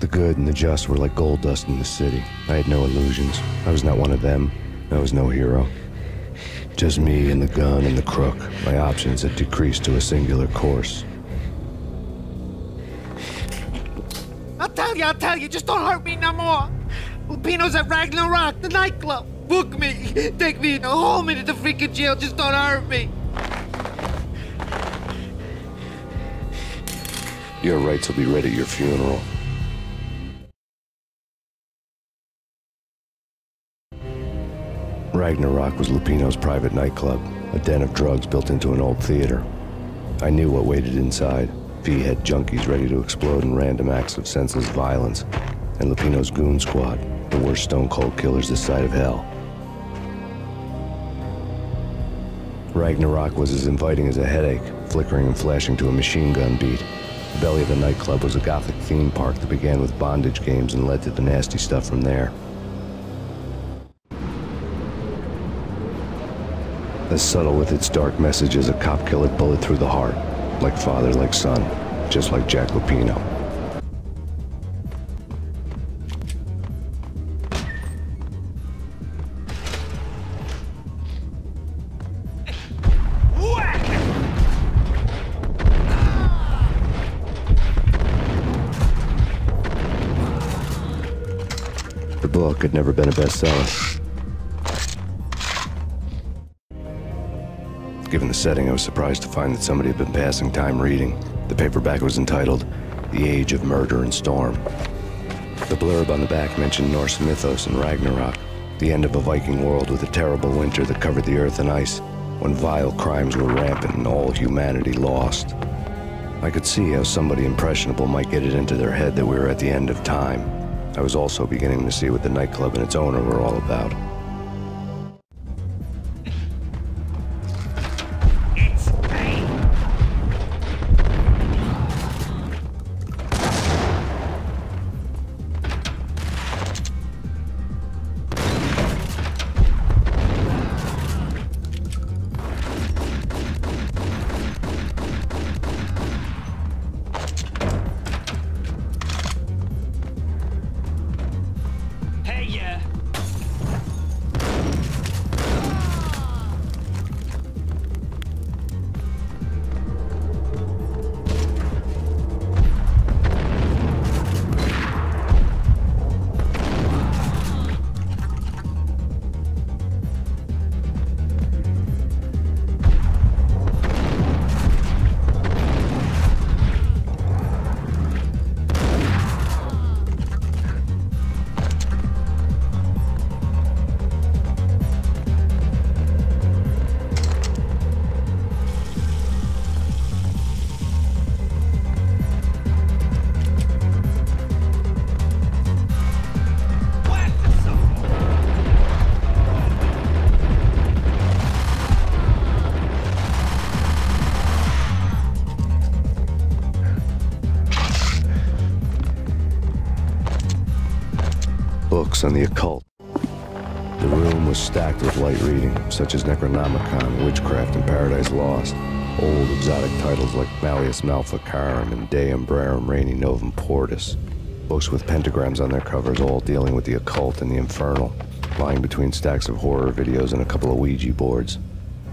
The good and the just were like gold dust in the city. I had no illusions. I was not one of them. I was no hero. Just me and the gun and the crook. My options had decreased to a singular course. I'll tell you, just don't hurt me no more. Lupino's at Ragnarok, the nightclub. Book me, take me in a whole minute to freaking jail, just don't hurt me. Your rights will be read at your funeral. Ragnarok was Lupino's private nightclub, a den of drugs built into an old theater. I knew what waited inside. V-head junkies ready to explode in random acts of senseless violence, and Lupino's goon squad, the worst stone-cold killers this side of hell. Ragnarok was as inviting as a headache, flickering and flashing to a machine gun beat. The belly of the nightclub was a gothic theme park that began with bondage games and led to the nasty stuff from there. As subtle with its dark message as a cop-killer bullet through the heart. Like father, like son, just like Jack Lupino. The book had never been a bestseller. Given the setting, I was surprised to find that somebody had been passing time reading. The paperback was entitled, The Age of Murder and Storm. The blurb on the back mentioned Norse mythos and Ragnarok, the end of a Viking world with a terrible winter that covered the earth in ice, when vile crimes were rampant and all humanity lost. I could see how somebody impressionable might get it into their head that we were at the end of time. I was also beginning to see what the nightclub and its owner were all about. On the occult. The room was stacked with light reading, such as Necronomicon, Witchcraft, and Paradise Lost, old exotic titles like Malleus Malficarum and De Umbrarum Raini Novum Portis, books with pentagrams on their covers all dealing with the occult and the infernal, lying between stacks of horror videos and a couple of Ouija boards.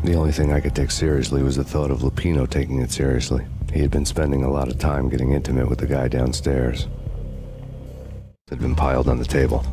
The only thing I could take seriously was the thought of Lupino taking it seriously. He had been spending a lot of time getting intimate with the guy downstairs. It had been piled on the table.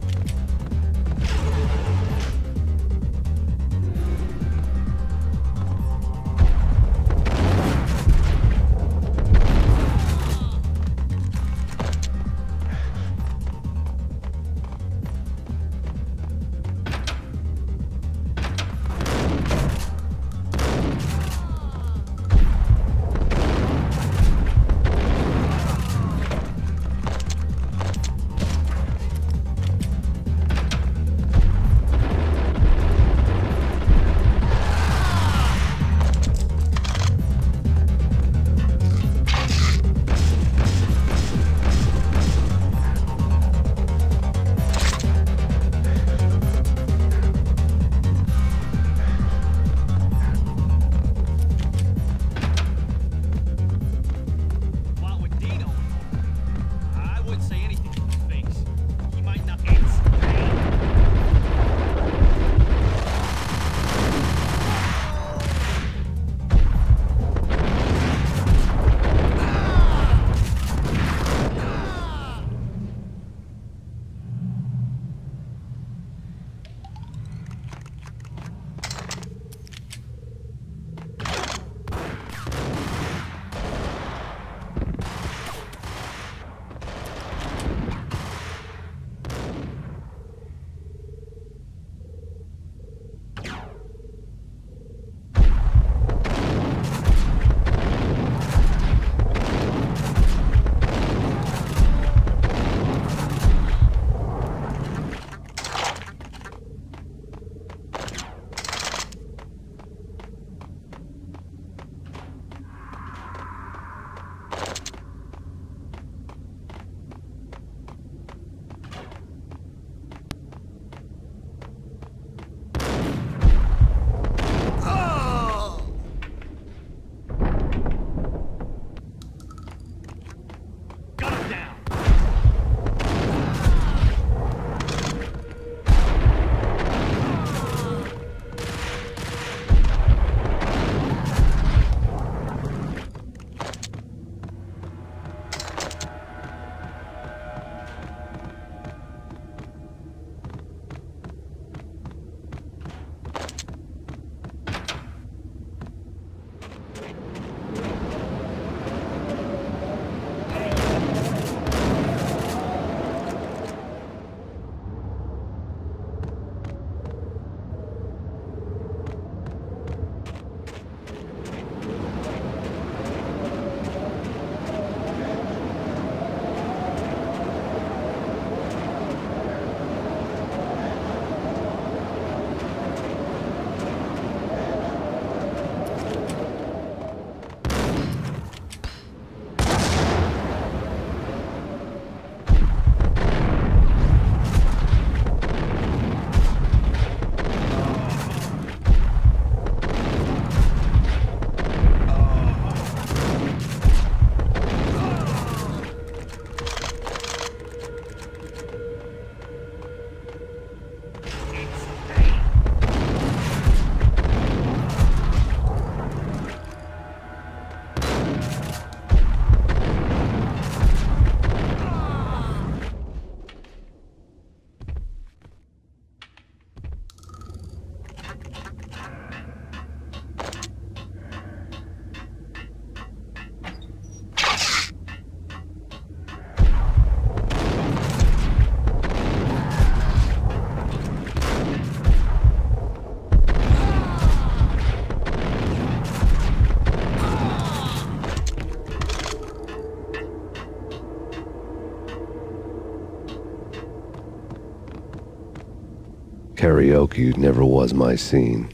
Karaoke never was my scene.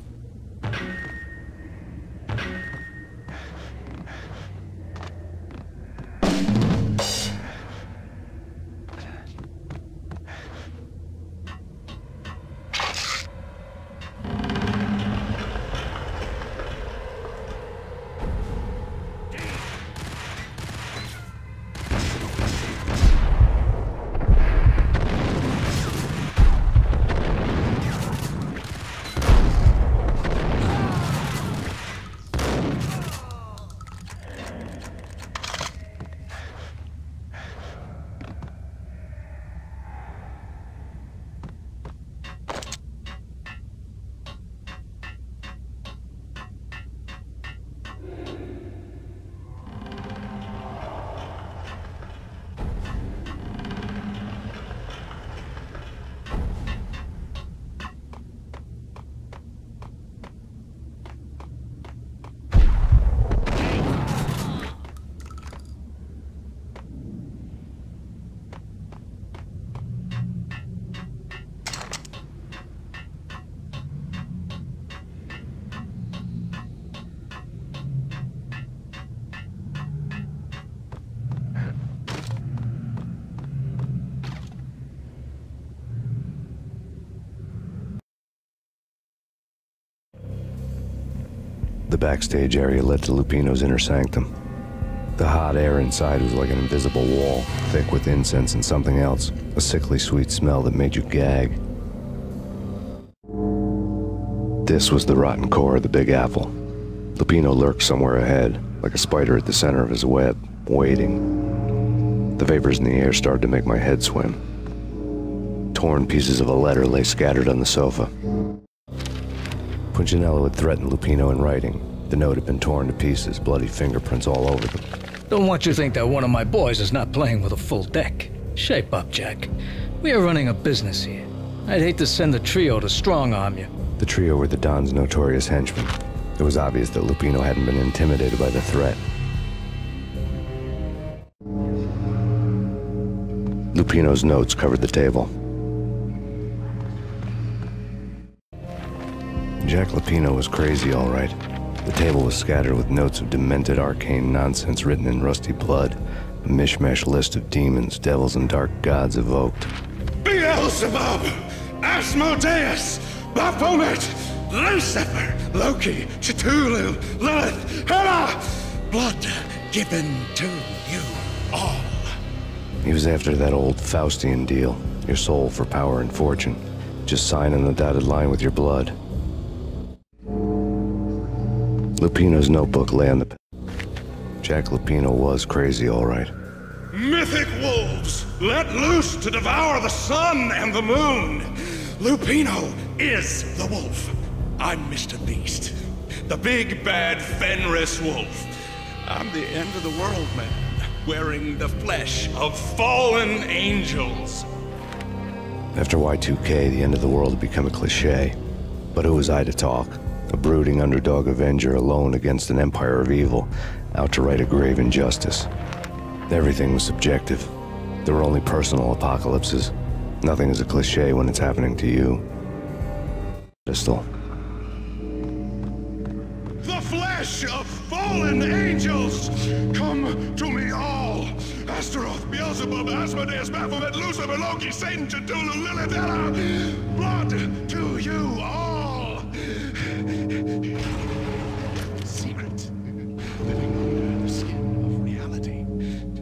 The backstage area led to Lupino's inner sanctum. The hot air inside was like an invisible wall, thick with incense and something else, a sickly sweet smell that made you gag. This was the rotten core of the Big Apple. Lupino lurked somewhere ahead, like a spider at the center of his web, waiting. The vapors in the air started to make my head swim. Torn pieces of a letter lay scattered on the sofa. Punchinello had threatened Lupino in writing. The note had been torn to pieces, bloody fingerprints all over them. Don't want you to think that one of my boys is not playing with a full deck. Shape up, Jack. We are running a business here. I'd hate to send the trio to strong-arm you. The trio were the Don's notorious henchmen. It was obvious that Lupino hadn't been intimidated by the threat. Lupino's notes covered the table. Jack Lupino was crazy, all right. The table was scattered with notes of demented arcane nonsense written in rusty blood, a mishmash list of demons, devils, and dark gods evoked. Beelzebub! Asmodeus! Baphomet! Lucifer! Loki! Cthulhu! Lilith! Hera! Blood given to you all. He was after that old Faustian deal, your soul for power and fortune. Just sign on the dotted line with your blood. Lupino's notebook lay on the... Jack Lupino was crazy, all right. Mythic wolves, let loose to devour the sun and the moon. Lupino is the wolf. I'm Mr. Beast, the big bad Fenris wolf. I'm the end of the world man, wearing the flesh of fallen angels. After Y2K, the end of the world had become a cliche. But who was I to talk? A brooding underdog Avenger alone against an empire of evil, out to right a grave injustice. Everything was subjective. There were only personal apocalypses. Nothing is a cliché when it's happening to you. Pistol. The flesh of fallen angels! Come to me all! Astaroth, Beelzebub, Asmodeus, Baphomet, Lucifer, Loki, Satan, Cthulhu, Lilith, Hera! Blood to you all! Secret, living under the skin of reality.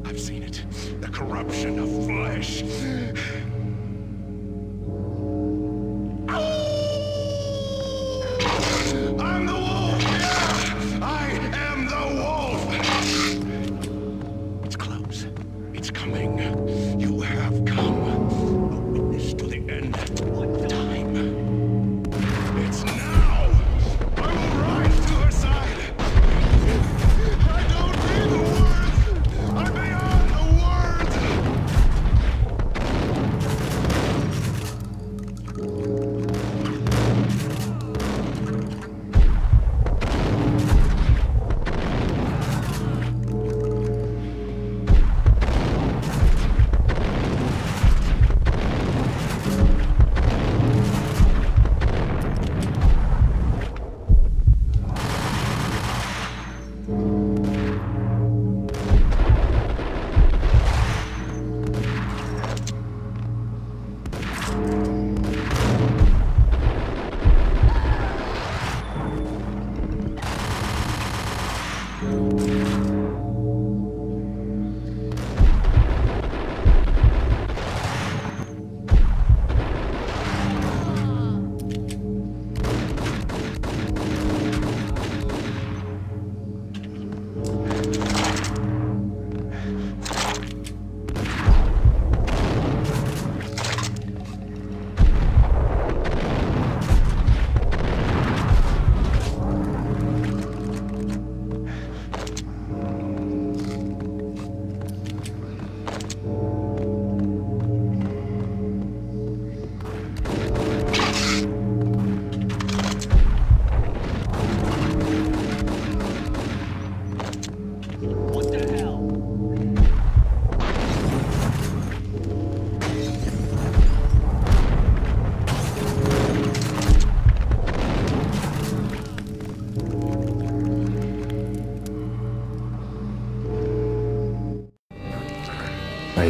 I've seen it, the corruption of flesh. I'm the wolf, yeah! I am the wolf! It's close, it's coming. You have come, a witness to the end of time.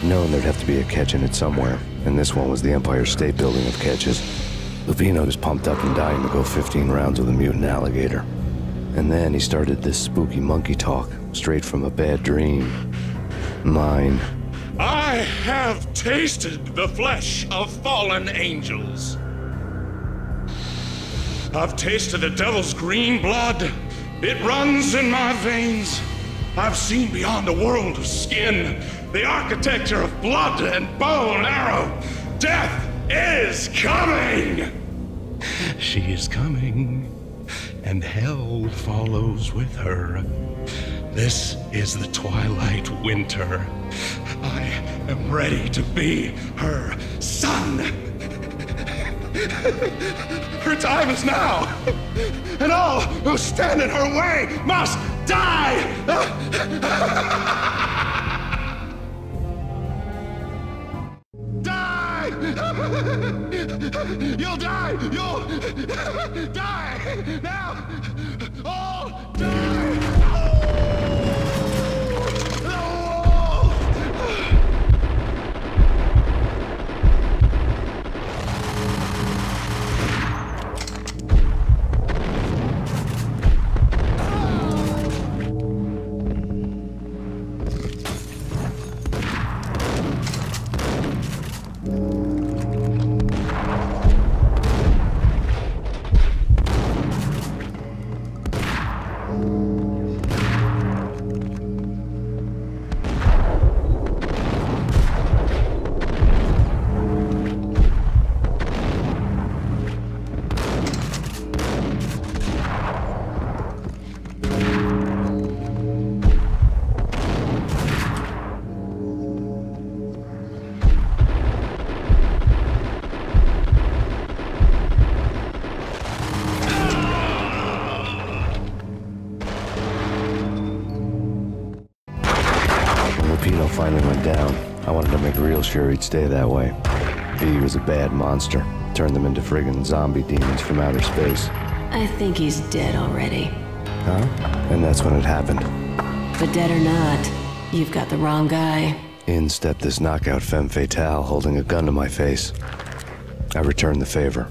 Known there'd have to be a catch in it somewhere, and this one was the Empire State Building of catches. Lupino was pumped up and dying to go 15 rounds with a mutant alligator. And then he started this spooky monkey talk, straight from a bad dream. Mine. I have tasted the flesh of fallen angels. I've tasted the devil's green blood. It runs in my veins. I've seen beyond a world of skin. The architecture of blood and bow and arrow. Death is coming! She is coming, and hell follows with her. This is the twilight winter. I am ready to be her son. Her time is now, and all who stand in her way must die! You'll die! You'll die! Now! All die! Sure he'd stay that way. He was a bad monster. Turned them into friggin' zombie demons from outer space. I think he's dead already. Huh? And that's when it happened. But dead or not, you've got the wrong guy. In stepped this knockout femme fatale holding a gun to my face. I returned the favor.